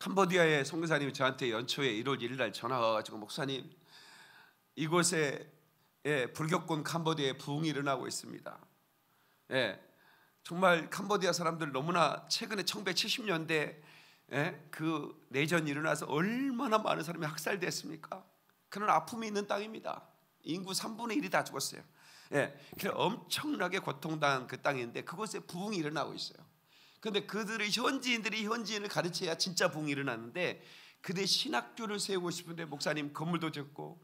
캄보디아의 선교사님이 저한테 연초에 일월 일일 날 전화가 와가지고 목사님, 이곳에 예, 불교권 캄보디아에 부흥이 일어나고 있습니다. 예. 정말 캄보디아 사람들 너무나 최근에 천구백칠십 년대 예? 그 내전이 일어나서 얼마나 많은 사람이 학살됐습니까? 그런 아픔이 있는 땅입니다. 인구 삼분의 일이 다 죽었어요. 예, 그래서 엄청나게 고통당한 그 땅인데 그곳에 부흥이 일어나고 있어요. 그런데 그들의 현지인들이 현지인을 가르쳐야 진짜 부흥이 일어나는데 그들의 신학교를 세우고 싶은데 목사님 건물도 짓고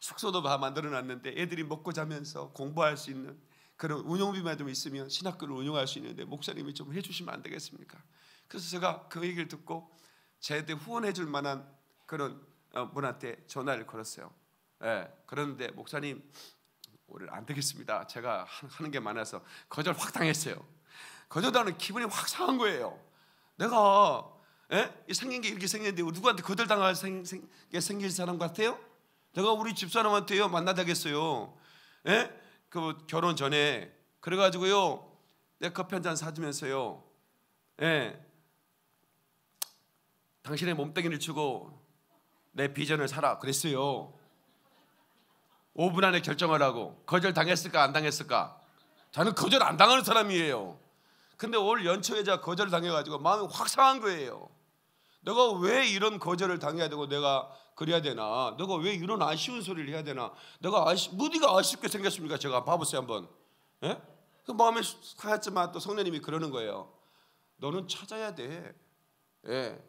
숙소도 다 만들어놨는데 애들이 먹고 자면서 공부할 수 있는 그런 운영비만 좀 있으면 신학교를 운영할 수 있는데 목사님이 좀 해주시면 안 되겠습니까? 그래서 제가 그 얘기를 듣고 저한테 후원해 줄 만한 그런 분한테 전화를 걸었어요. 예, 그런데 목사님 오늘 안 되겠습니다. 제가 하는 게 많아서 거절 확 당했어요. 거절당하는 기분이 확 상한 거예요. 내가 예? 생긴 게 이렇게 생겼는데 누구한테 거절당할 생, 생, 게 생길 사람 같아요? 내가 우리 집사람한테요 만나자겠어요. 예? 그 결혼 전에 그래가지고요 내 커피 한 잔 사주면서요 예, 당신의 몸뚱이를 주고 내 비전을 사라 그랬어요. 오 분 안에 결정하라고. 거절 당했을까 안 당했을까? 저는 거절 안 당하는 사람이에요. 근데 올 연초에 제가 거절 당해가지고 마음이 확 상한 거예요. 내가 왜 이런 거절을 당해야 되고 내가 그래야 되나? 내가 왜 이런 아쉬운 소리를 해야 되나? 내가 아쉬, 무디가 아쉽게 생겼습니까? 제가 바보세요 한번. 예? 그 마음에 상했지만 또 성령님이 그러는 거예요. 너는 찾아야 돼. 예.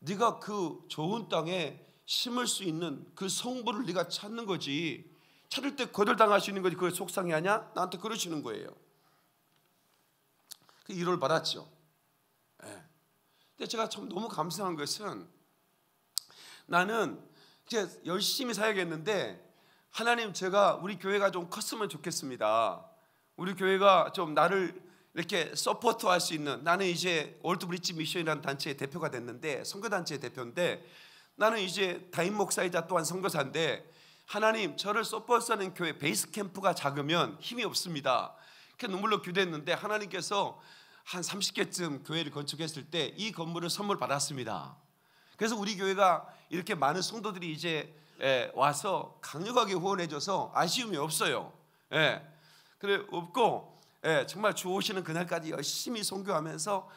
네가 그 좋은 땅에 심을 수 있는 그 성분을 네가 찾는 거지. 찾을 때 거절당할 수 있는 거지. 그걸 속상해하냐? 나한테 그러시는 거예요. 그 일을 받았죠. 예. 근데 제가 참 너무 감사한 것은 나는 이제 열심히 사야겠는데 하나님 제가 우리 교회가 좀 컸으면 좋겠습니다. 우리 교회가 좀 나를 이렇게 서포트할 수 있는, 나는 이제 올드브릿지 미션이라는 단체의 대표가 됐는데 선교단체의 대표인데 나는 이제 담임 목사이자 또한 선교사인데 하나님 저를 서포트하는 교회 베이스 캠프가 작으면 힘이 없습니다. 이렇게 눈물로 기도했는데 하나님께서 한 삼십 개쯤 교회를 건축했을 때 이 건물을 선물 받았습니다. 그래서 우리 교회가 이렇게 많은 성도들이 이제 예, 와서 강력하게 후원해줘서 아쉬움이 없어요. 예, 그래 없고 예, 정말 주 오시는 그날까지 열심히 선교하면서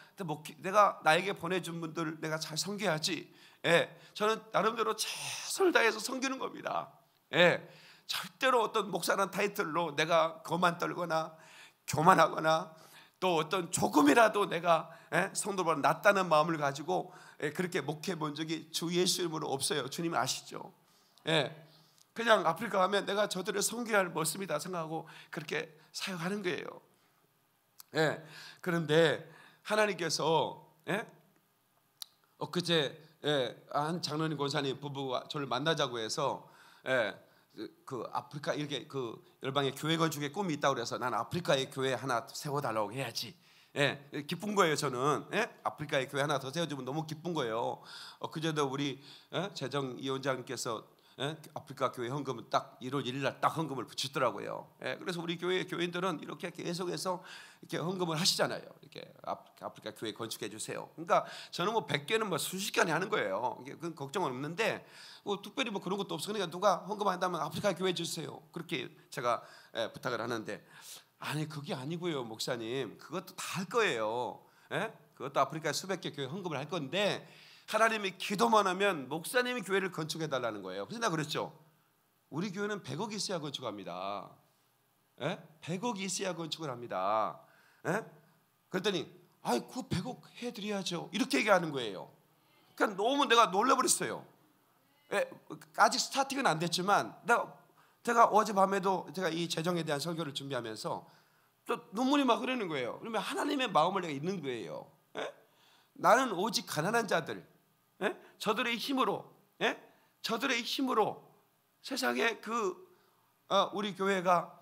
내가 나에게 보내준 분들을 내가 잘 선교해야지. 예, 저는 나름대로 최선을 다해서 선교는 겁니다. 예, 절대로 어떤 목사라는 타이틀로 내가 거만 떨거나 교만하거나 또 어떤 조금이라도 내가 성도보다 낫다는 마음을 가지고 그렇게 목회해 본 적이 주 예수 이름으로 없어요. 주님 아시죠? 그냥 아프리카 가면 내가 저들을 섬겨야 할 모습이다 생각하고 그렇게 사역하는 거예요. 그런데 하나님께서 엊그제 한 장로님 권사님 부부가 저를 만나자고 해서 그 아프리카 이렇게 그 열방의 교회 건축에 꿈이 있다고 그래서 난 아프리카의 교회 하나 세워달라고 해야지. 예, 기쁜 거예요 저는. 예? 아프리카의 교회 하나 더 세워주면 너무 기쁜 거예요. 어, 그제도 우리 예? 재정위원장님께서 예? 아프리카 교회 헌금을 딱 일월 일일 날 딱 헌금을 붙이더라고요. 예, 그래서 우리 교회 교인들은 이렇게 계속해서 이렇게 헌금을 하시잖아요. 이렇게 아프리카, 아프리카 교회 건축해 주세요. 그러니까 저는 뭐 백 개는 뭐 순식간에 하는 거예요. 이게 그건 걱정은 없는데 뭐 특별히 뭐 그런 것도 없어. 그러니까 누가 헌금한다면 아프리카 교회 주세요. 그렇게 제가 예, 부탁을 하는데. 아니 그게 아니고요 목사님, 그것도 다 할 거예요. 예? 그것도 아프리카에 수백 개 교회 헌금을 할 건데 하나님이 기도만 하면 목사님이 교회를 건축해달라는 거예요. 그래서 내가 그랬죠. 우리 교회는 백억이 있어야 건축합니다. 예? 백억이 있어야 건축을 합니다. 예? 그랬더니 아이 그 백억 해드려야죠 이렇게 얘기하는 거예요. 그러니까 너무 내가 놀라버렸어요. 예? 아직 스타팅은 안 됐지만 내가 제가 어젯밤에도 제가 이 재정에 대한 설교를 준비하면서 또 눈물이 막 흐르는 거예요. 그러면 하나님의 마음을 내가 읽는 거예요. 에? 나는 오직 가난한 자들, 에? 저들의 힘으로, 에? 저들의 힘으로 세상에 그 어, 우리 교회가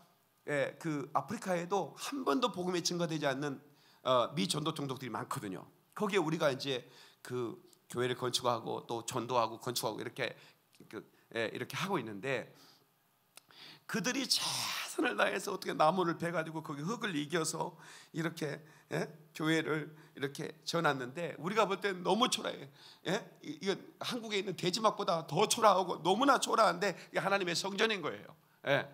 에, 그 아프리카에도 한 번도 복음이 증거되지 않는 어, 미 전도 종족들이 많거든요. 거기에 우리가 이제 그 교회를 건축하고 또 전도하고 건축하고 이렇게 그, 에, 이렇게 하고 있는데. 그들이 최선을 다해서 어떻게 나무를 베가지고 거기 흙을 이겨서 이렇게 예? 교회를 이렇게 지어놨는데 우리가 볼 때는 너무 초라해. 예? 이건 한국에 있는 대지막보다 더 초라하고 너무나 초라한데 이게 하나님의 성전인 거예요. 예.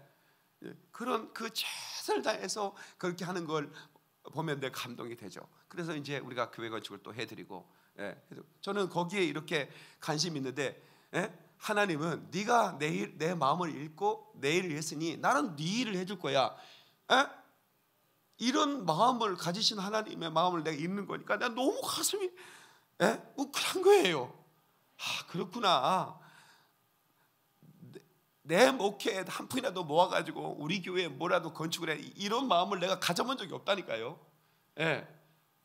그런 그 최선을 다해서 그렇게 하는 걸 보면 내 감동이 되죠. 그래서 이제 우리가 교회 건축을 또 해드리고 예. 저는 거기에 이렇게 관심이 있는데. 예? 하나님은 네가 내일 내 마음을 읽고 내 일을 했으니 나는 네 일을 해줄 거야. 에? 이런 마음을 가지신 하나님의 마음을 내가 읽는 거니까 내가 너무 가슴이 에? 욱한 거예요. 아 그렇구나. 내, 내 목회에 한 푼이라도 모아가지고 우리 교회에 뭐라도 건축을 해. 이런 마음을 내가 가져본 적이 없다니까요. 에?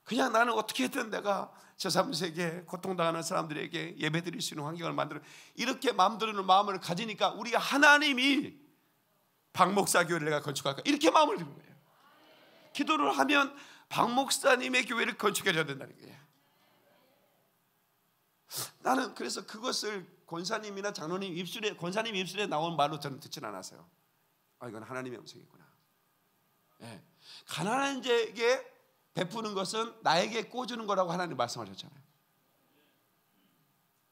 그냥 나는 어떻게든 내가 제삼 세계 고통당하는 사람들에게 예배드릴 수 있는 환경을 만들어 이렇게 마음대로 마음을 가지니까 우리 하나님이 박목사 교회를 내가 건축할까 이렇게 마음을 드는 거예요. 기도를 하면 박목사님의 교회를 건축해줘야 된다는 거예요. 나는 그래서 그것을 권사님이나 장로님 입술에 권사님 입술에 나온 말로 저는 듣진 않았어요. 아 이건 하나님의 음성이구나. 네. 가난한 자에게 베푸는 것은 나에게 꽂주는 거라고 하나님 말씀하셨잖아요.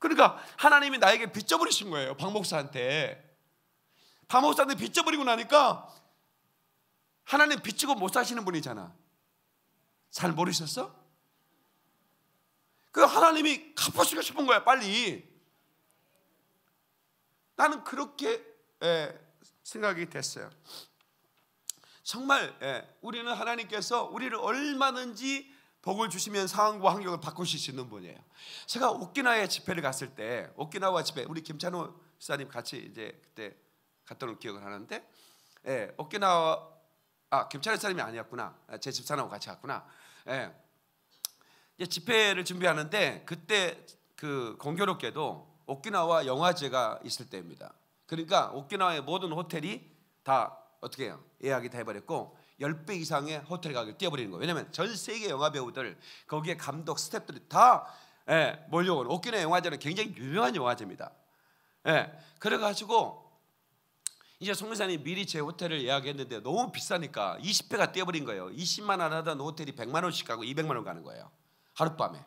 그러니까 하나님이 나에게 빚져버리신 거예요. 박 목사한테. 박 목사한테 빚져버리고 나니까 하나님 빚지고 못 사시는 분이잖아. 잘 모르셨어? 그 하나님이 갚아주고 싶은 거야 빨리. 나는 그렇게 에, 생각이 됐어요. 정말 예, 우리는 하나님께서 우리를 얼마든지 복을 주시면 상황과 환경을 바꾸실 수 있는 분이에요. 제가 오키나와에 집회를 갔을 때 오키나와 집회 우리 김찬호 사님 같이 이제 그때 갔던 걸 기억을 하는데 예, 오키나와 아 김찬호 사님이 아니었구나 제 집사람하고 같이 갔구나. 예, 이제 집회를 준비하는데 그때 그 공교롭게도 오키나와 영화제가 있을 때입니다. 그러니까 오키나와의 모든 호텔이 다 어떻게 해요? 예약이 다 해버렸고 십 배 이상의 호텔 가격을 뛰어버리는 거예요. 왜냐하면 전 세계 영화배우들 거기에 감독 스태프들이 다 예, 몰려오는 오키나와 영화제는 굉장히 유명한 영화제입니다. 예, 그래가지고 이제 송교사님이 미리 제 호텔을 예약했는데 너무 비싸니까 이십 배가 뛰어버린 거예요. 이십만 원 하던 호텔이 백만 원씩 가고 이백만 원 가는 거예요. 하룻밤에.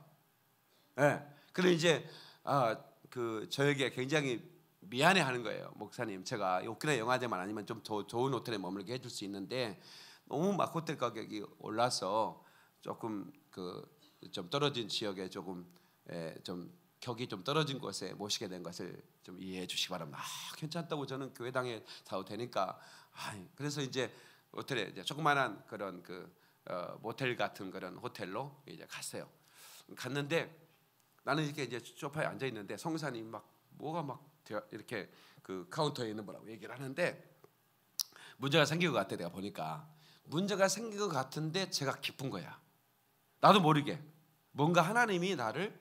예, 그래서 이제 아, 그 저에게 굉장히 미안해하는 거예요. 목사님, 제가 오키나 영화제만 아니면 좀 더 좋은 호텔에 머물게 해줄 수 있는데 너무 막 호텔 가격이 올라서 조금 그 좀 떨어진 지역에 조금 에, 좀 격이 좀 떨어진 곳에 모시게 된 것을 좀 이해해 주시기 바랍니다. 아, 괜찮다고 저는 교회당에 사도 되니까. 아, 그래서 이제 호텔에 이제 조그만한 그런 그 어, 모텔 같은 그런 호텔로 이제 갔어요. 갔는데 나는 이렇게 이제 소파에 앉아 있는데 성사님이 막 뭐가 막 이렇게 그 카운터에 있는 뭐라고 얘기를 하는데 문제가 생긴 것 같아. 내가 보니까 문제가 생긴 것 같은데 제가 기쁜 거야. 나도 모르게 뭔가 하나님이 나를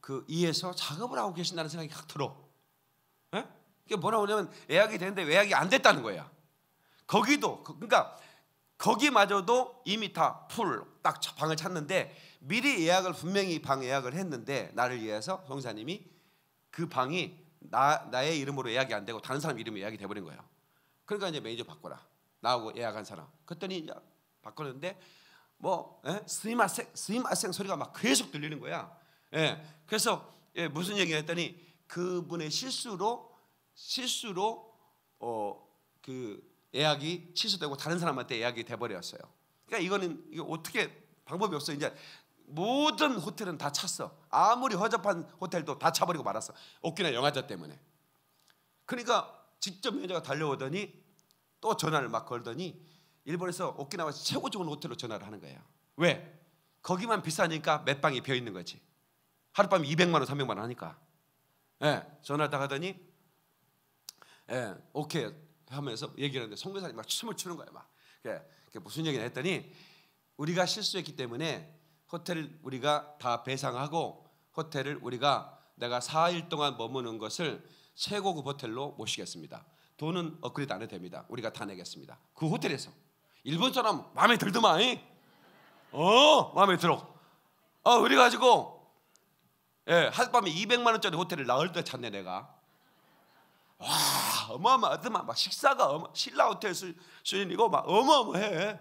그 이에서 작업을 하고 계신다는 생각이 확 들어. 예? 이게 뭐라고 하냐면 예약이 되는데 예약이 안 됐다는 거야. 거기도 그러니까 거기마저도 이미 다 풀 딱 방을 찾는데 미리 예약을 분명히 방 예약을 했는데 나를 위해서 성사님이 그 방이 나, 나의 이름으로 예약이 안 되고 다른 사람 이름이 예약이 돼버린 거예요. 그러니까 이제 매니저 바꿔라. 나하고 예약한 사람. 그랬더니 바꿨는데 뭐 스미마셍 스미마셍 소리가 막 계속 들리는 거야. 예, 그래서 예, 무슨 얘기를 했더니 그분의 실수로 실수로 어, 그 예약이 취소되고 다른 사람한테 예약이 돼버렸어요. 그러니까 이거는 이거 어떻게 방법이 없어. 이제 모든 호텔은 다 찼어. 아무리 허접한 호텔도 다 차버리고 말았어. 오키나와 영화제 때문에. 그러니까 직접 매니저가 달려오더니 또 전화를 막 걸더니 일본에서 오키나와 최고 좋은 호텔로 전화를 하는 거예요. 왜? 거기만 비싸니까 몇 방이 비어 있는 거지. 하룻밤 이백만 원, 삼백만 원 하니까. 예, 전화를 딱 하더니 예, 오케이 하면서 얘기를 하는데 성교사님이 막 춤을 추는 거예요. 막. 그게 무슨 얘기냐 했더니 우리가 실수했기 때문에 호텔을 우리가 다 배상하고 호텔을 우리가 내가 사일 동안 머무는 것을 최고급 호텔로 모시겠습니다. 돈은 업그레이드 안 해도 됩니다. 우리가 다 내겠습니다. 그 호텔에서. 일본 사람 마음에 들더만. 이? 어, 마음에 들어. 어, 그래가지고 예, 하룻밤에 이백만 원짜리 호텔을 나올 때 찾네 내가. 와, 어마어마하더만. 막 식사가 어마, 신라 호텔 수, 수준이고 막 어마어마해.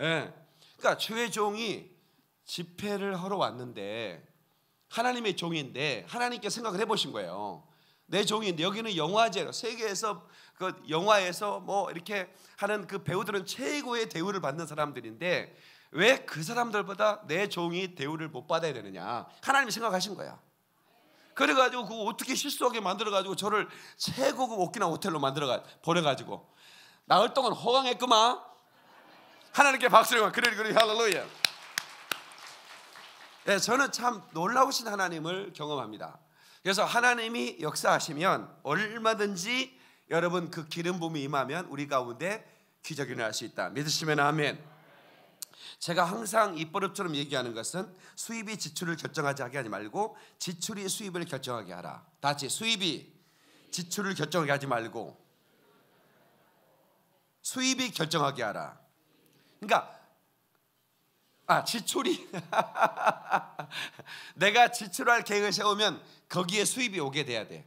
예, 그러니까 주의 종이 집회를 하러 왔는데 하나님의 종인데 하나님께 생각을 해보신 거예요. 내 종인데 여기는 영화제로 세계에서 그 영화에서 뭐 이렇게 하는 그 배우들은 최고의 대우를 받는 사람들인데 왜 그 사람들보다 내 종이 대우를 못 받아야 되느냐 하나님이 생각하신 거야. 그래가지고 그 어떻게 실수하게 만들어가지고 저를 최고급 오키나와 호텔로 만들어가 버려가지고 나흘 동안 호강했구만. 하나님께 박수를. 그래 그래 할렐루야. 네, 저는 참 놀라우신 하나님을 경험합니다. 그래서 하나님이 역사하시면 얼마든지 여러분 그 기름 부음이 임하면 우리 가운데 기적이 일어날 수 있다. 믿으시면 아멘. 제가 항상 입버릇처럼 얘기하는 것은 수입이 지출을 결정하게 하지 말고 지출이 수입을 결정하게 하라. 다 같이 수입이 지출을 결정하게 하지 말고 수입이 결정하게 하라. 그러니까 아 지출이 내가 지출할 계획을 세우면 거기에 수입이 오게 돼야 돼.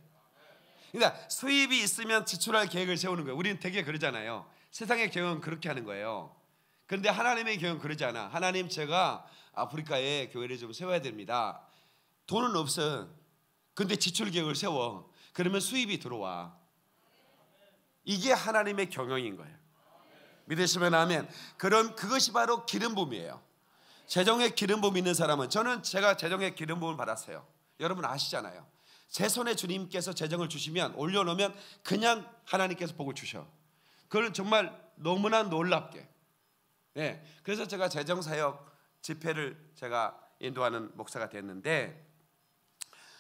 그러니까 수입이 있으면 지출할 계획을 세우는 거예요. 우리는 되게 그러잖아요. 세상의 경험은 그렇게 하는 거예요. 그런데 하나님의 경우는 그러지 않아. 하나님, 제가 아프리카에 교회를 좀 세워야 됩니다. 돈은 없어. 근데 지출 계획을 세워. 그러면 수입이 들어와. 이게 하나님의 경영인 거예요. 믿으시면 아멘. 그럼 그것이 바로 기름 부음이에요. 재정에 기름 부음 있는 사람은 저는 제가 재정에 기름 부음을 받았어요. 여러분 아시잖아요. 제 손에 주님께서 재정을 주시면 올려놓으면 그냥 하나님께서 복을 주셔. 그걸 정말 너무나 놀랍게. 네, 그래서 제가 재정사역 집회를 제가 인도하는 목사가 됐는데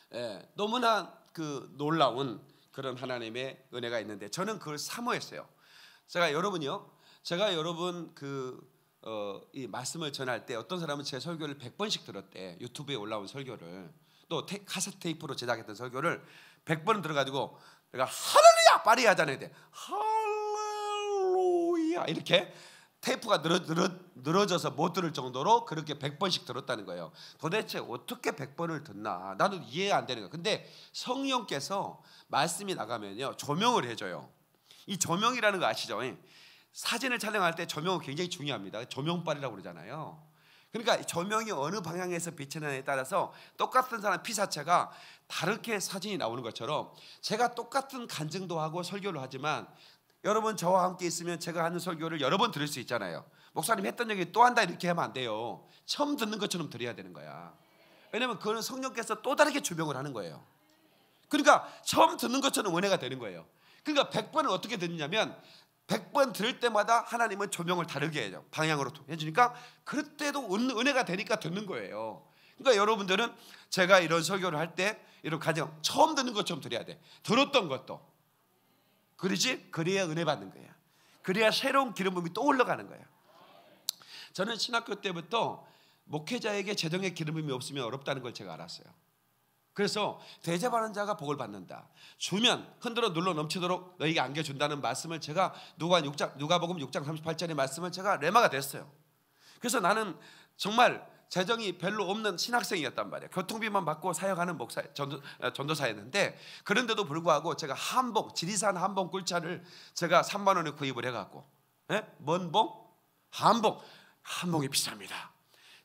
네, 너무나 그 놀라운 그런 하나님의 은혜가 있는데 저는 그걸 사모했어요. 제가 여러분요, 제가 여러분 그 어, 이 말씀을 전할 때 어떤 사람은 제 설교를 백 번씩 들었대. 유튜브에 올라온 설교를 또 테, 카세트 테이프로 제작했던 설교를 백 번은 들어가지고 내가 할렐루야 빠르게 하잖아요. 할렐루야 이렇게 테이프가 늘어, 늘어, 늘어져서 못 들을 정도로 그렇게 백 번씩 들었다는 거예요. 도대체 어떻게 백 번을 듣나? 나는 이해가 안 되는 거예요. 근데 성령께서 말씀이 나가면요 조명을 해줘요. 이 조명이라는 거 아시죠? 사진을 촬영할 때 조명은 굉장히 중요합니다. 조명빨이라고 그러잖아요. 그러니까 조명이 어느 방향에서 비치느냐에 따라서 똑같은 사람 피사체가 다르게 사진이 나오는 것처럼 제가 똑같은 간증도 하고 설교를 하지만 여러분 저와 함께 있으면 제가 하는 설교를 여러 번 들을 수 있잖아요. 목사님 했던 얘기 또 한다 이렇게 하면 안 돼요. 처음 듣는 것처럼 들어야 되는 거야. 왜냐하면 그거는 성령께서 또 다르게 조명을 하는 거예요. 그러니까 처음 듣는 것처럼 은혜가 되는 거예요. 그러니까 백 번을 어떻게 듣느냐면 백 번 들을 때마다 하나님은 조명을 다르게 해요. 방향으로 해주니까 그때도 은혜가 되니까 듣는 거예요. 그러니까 여러분들은 제가 이런 설교를 할 때 이런 가정 처음 듣는 것처럼 들어야 돼. 들었던 것도 그러지? 그래야 은혜 받는 거야. 그래야 새로운 기름붐이 또 올라가는 거야. 저는 신학교 때부터 목회자에게 재정의 기름붐이 없으면 어렵다는 걸 제가 알았어요. 그래서 대접하는 자가 복을 받는다. 주면 흔들어 눌러 넘치도록 너에게 안겨준다는 말씀을 제가 누가 육 장, 누가복음 육 장 삼십팔 절의 말씀을 제가 레마가 됐어요. 그래서 나는 정말 재정이 별로 없는 신학생이었단 말이에요. 교통비만 받고 사역하는 목사, 전도, 전도사였는데 그런데도 불구하고 제가 한복, 지리산 한복 꿀차를 제가 삼만 원에 구입을 해갖고 예? 뭔 봉? 한복. 한복이 비쌉니다.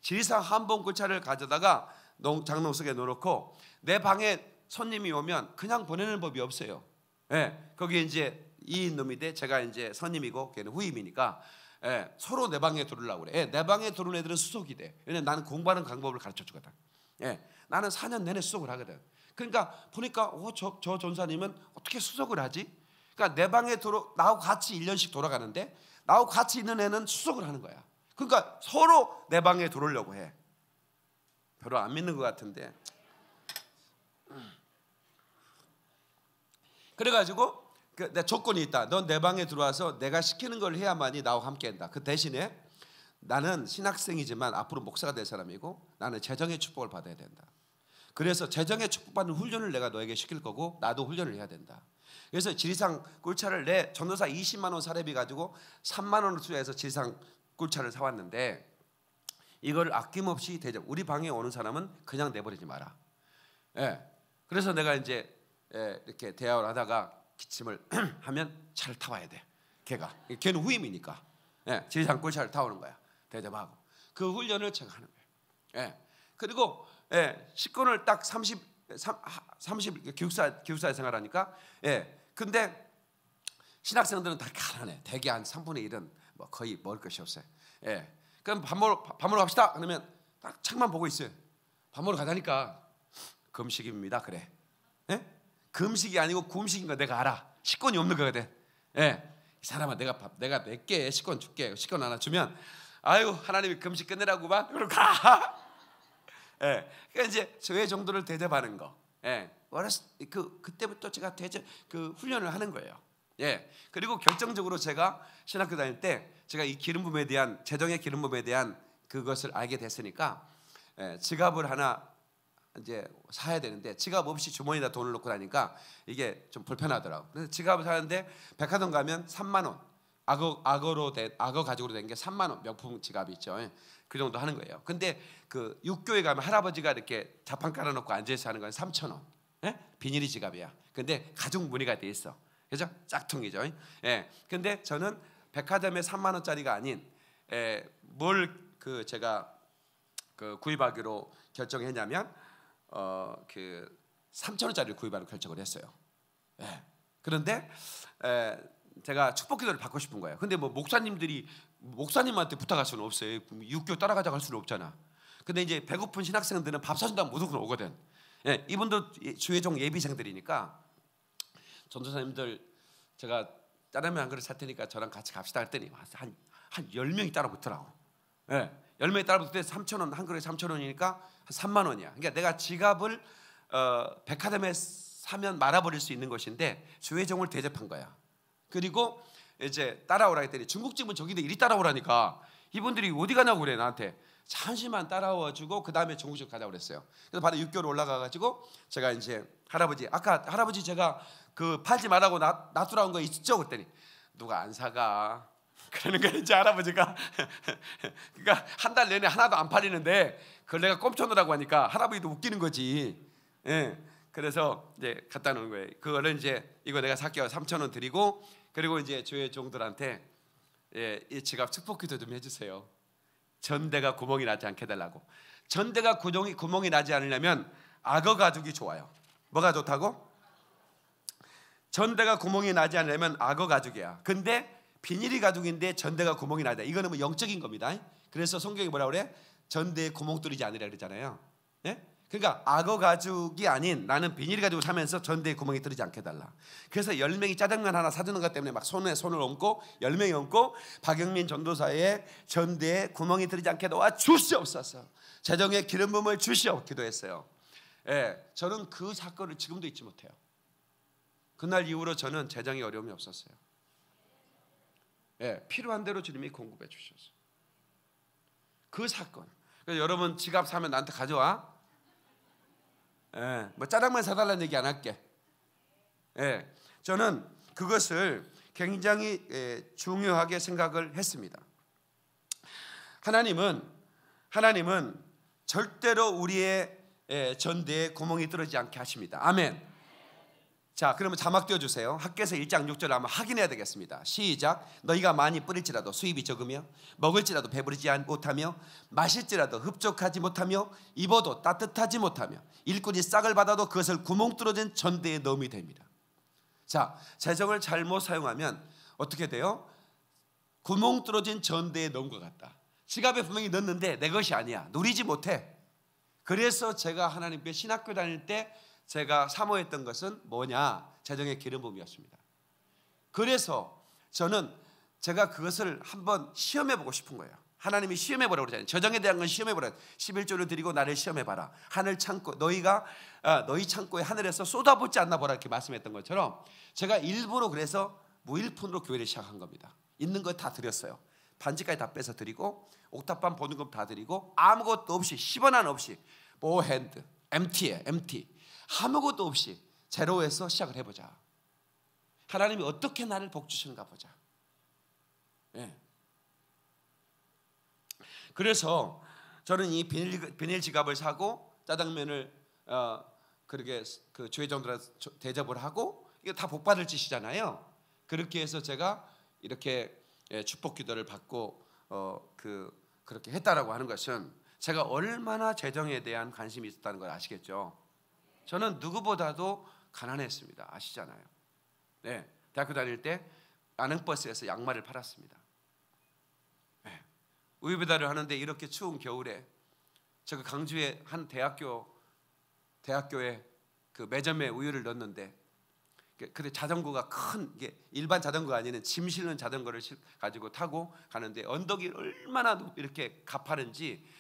지리산 한복 꿀차를 가져다가 농, 장롱 속에 넣어놓고 내 방에 손님이 오면 그냥 보내는 법이 없어요. 예, 거기 이제 이인놈인데 제가 이제 선임이고 걔는 후임이니까 예, 서로 내 방에 들으려고 그래. 예, 내 방에 들어온 애들은 수속이 돼. 왜냐면 나는 공부하는 방법을 가르쳐주거든. 예, 나는 사 년 내내 수속을 하거든. 그러니까 보니까 오, 저, 저 전사님은 어떻게 수속을 하지? 그러니까 내 방에 들어 나하고 같이 일 년씩 돌아가는데 나하고 같이 있는 애는 수속을 하는 거야. 그러니까 서로 내 방에 들어오려고 해. 별로 안 믿는 것 같은데. 그래가지고 그 내 조건이 있다. 넌 내 방에 들어와서 내가 시키는 걸 해야만이 나와 함께한다. 그 대신에 나는 신학생이지만 앞으로 목사가 될 사람이고 나는 재정의 축복을 받아야 된다. 그래서 재정의 축복받는 훈련을 내가 너에게 시킬 거고 나도 훈련을 해야 된다. 그래서 지리산 꿀차를 내 전도사 이십만 원 사례비 가지고 삼만 원을 투자해서 지리산 꿀차를 사왔는데 이걸 아낌없이 대접. 우리 방에 오는 사람은 그냥 내버리지 마라. 예. 그래서 내가 이제 예, 이렇게 대화를 하다가 기침을 하면 차를 타와야 돼. 걔가. 걔는 후임이니까. 예. 지리산 꿀차를 타오는 거야. 대접하고. 그 훈련을 제가 하는 거예요. 예. 그리고 예, 식권을 딱 삼십, 삼십 기숙사 기숙사에 생활하니까 예. 근데 신학생들은 다 가난해. 대개 한 삼분의 일은 뭐 거의 먹을 것이 없어요. 예. 그럼 밥 먹으러, 밥 먹으러 갑시다. 그러면 딱 책만 보고 있어요. 밥 먹으러 가자니까. 금식입니다. 그래. 예? 금식이 아니고 굶식인 거 내가 알아. 식권이 없는 거거든. 예. 이 사람아 내가 밥, 내가 몇 개 식권 줄게. 식권 하나 주면 아유 하나님이 금식 끝내라고만 그러고 가. 예. 그러니까 이제 저의 정도를 대접하는 거. 예. 어렸을 그 그때부터 제가 대접 그 훈련을 하는 거예요. 예. 그리고 결정적으로 제가 신학교 다닐 때 제가 이 기름붐에 대한 재정의 기름붐에 대한 그것을 알게 됐으니까 예, 지갑을 하나 이제 사야 되는데 지갑 없이 주머니에다 돈을 넣고 다니까 이게 좀 불편하더라고. 그래서 지갑을 사는데 백화점 가면 삼만 원 악어 악어로 된 악어 가죽으로 된 게 삼만 원 명품 지갑이 있죠. 예, 그 정도 하는 거예요. 근데 그 육교에 가면 할아버지가 이렇게 자판 깔아놓고 앉아서 하는 건 삼천 원. 예? 비닐이 지갑이야. 근데 가죽 무늬가 돼 있어. 그죠? 짝퉁이죠. 예. 근데 저는 백화점에 삼만 원짜리가 아닌 예, 뭘 그 제가 그 구입하기로 결정했냐면 어 그 삼천 원짜리를 구입하기로 결정을 했어요. 예. 그런데 예, 제가 축복기도를 받고 싶은 거예요. 근데 뭐 목사님들이 목사님한테 부탁할 수는 없어요. 육교 따라가자고 할 수는 없잖아. 근데 이제 배고픈 신학생들은 밥 사준다면 무조건 오거든. 예. 이분도 주회종 예비생들이니까 전도사님들 제가 짜장면 한 그릇 살 테니까 저랑 같이 갑시다 했더니 한, 한 열 명이 따라붙더라고. 예, 열 명이 따라붙을 때 삼천 원 한 그릇에 삼천 원이니까 한 삼만 원이야. 그러니까 내가 지갑을 어, 백화점에 사면 말아버릴 수 있는 것인데 주회종을 대접한 거야. 그리고 이제 따라오라 했더니 중국집은 저기인데 이리 따라오라니까 이분들이 어디 가냐고 그래 나한테. 잠시만 따라와주고 그 다음에 중국집 가자고 그랬어요. 그래서 바로 육교로 올라가가지고 제가 이제 할아버지 아까 할아버지 제가 그 팔지 말라고 놔, 놔두라는 거 있죠? 그랬더니 누가 안 사가 그러는 거야 이제 할아버지가. 그러니까 한 달 내내 하나도 안 팔리는데 그걸 내가 꼼쳐놓으라고 하니까 할아버지도 웃기는 거지. 예. 그래서 이제 갖다 놓은 거예요. 그거를 이제 이거 내가 살게요. 삼천 원 드리고 그리고 이제 주의 종들한테 예, 이 지갑 축복기도 좀 해주세요. 전대가 구멍이 나지 않게 해달라고. 전대가 구멍이, 구멍이 나지 않으려면 악어 가죽이 좋아요. 뭐가 좋다고? 전대가 구멍이 나지 않으려면 악어 가죽이야. 근데 비닐이 가죽인데 전대가 구멍이 나다. 이거는 뭐 영적인 겁니다. 그래서 성경이 뭐라 그래? 전대에 구멍 뚫리지 않으라 그러잖아요. 예? 그러니까 악어 가죽이 아닌 나는 비닐 가죽을 사면서 전대에 구멍이 뚫리지 않게 해달라. 그래서 열 명이 짜장면 하나 사주는 것 때문에 막 손에 손을 얹고 열 명이 얹고 박영민 전도사의 전대에 구멍이 뚫리지 않게 놓아 주시옵소서. 재정에 기름 부음을 주시옵소서 기도했어요. 예, 저는 그 사건을 지금도 잊지 못해요. 그날 이후로 저는 재정에 어려움이 없었어요. 예, 필요한 대로 주님이 공급해 주셨어요. 그 사건. 그래서 여러분 지갑 사면 나한테 가져와. 예, 뭐 짜장면 사달라는 얘기 안 할게. 예, 저는 그것을 굉장히 예, 중요하게 생각을 했습니다. 하나님은 하나님은 절대로 우리의 예, 전대에 구멍이 뚫리지 않게 하십니다. 아멘. 자, 그러면 자막 띄워주세요. 학개서 일 장 육 절을 한번 확인해야 되겠습니다. 시작. 너희가 많이 뿌릴지라도 수입이 적으며 먹을지라도 배부르지 못하며 마실지라도 흡족하지 못하며 입어도 따뜻하지 못하며 일꾼이 싹을 받아도 그것을 구멍 뚫어진 전대에 넣음이 됩니다. 자, 재정을 잘못 사용하면 어떻게 돼요? 구멍 뚫어진 전대에 넣은 것 같다. 지갑에 분명히 넣었는데 내 것이 아니야. 누리지 못해. 그래서 제가 하나님께 신학교 다닐 때 제가 사모했던 것은 뭐냐? 재정의 기름 부음이었습니다. 그래서 저는 제가 그것을 한번 시험해보고 싶은 거예요. 하나님이 시험해보라고 그러잖아요. 재정에 대한 건 시험해보라. 십일조를 드리고 나를 시험해봐라. 하늘 창고 너희가 너희 창고에 하늘에서 쏟아붓지 않나 보라 이렇게 말씀했던 것처럼 제가 일부러 그래서 무일푼으로 교회를 시작한 겁니다. 있는 거 다 드렸어요. 반지까지 다 빼서 드리고 옥탑방 보는 거 다 드리고 아무것도 없이 십 원 안 없이 모핸드 엠티에 엠티 아무것도 없이 제로에서 시작을 해보자. 하나님이 어떻게 나를 복 주시는가 보자. 예. 그래서 저는 이 비닐, 비닐 지갑을 사고 짜장면을 어, 그렇게 그 주의 정도라 대접을 하고 이게 다 복 받을 짓이잖아요. 그렇게 해서 제가 이렇게 예, 축복 기도를 받고 어, 그 그렇게 했다라고 하는 것은 제가 얼마나 재정에 대한 관심이 있었다는 걸 아시겠죠. 저는 누구보다도 가난했습니다. 아시잖아요. 네, 대학교 다닐 때 안흥버스에서 양말을 팔았습니다. 네, 우유 배달을 하는데 이렇게 추운 겨울에 제가 강주의 한 대학교 대학교에 그 매점에 우유를 넣었는데, 그래 자전거가 큰 이게 일반 자전거가 아니는 짐 실는 자전거를 가지고 타고 가는데 언덕이 얼마나 이렇게 가파른지.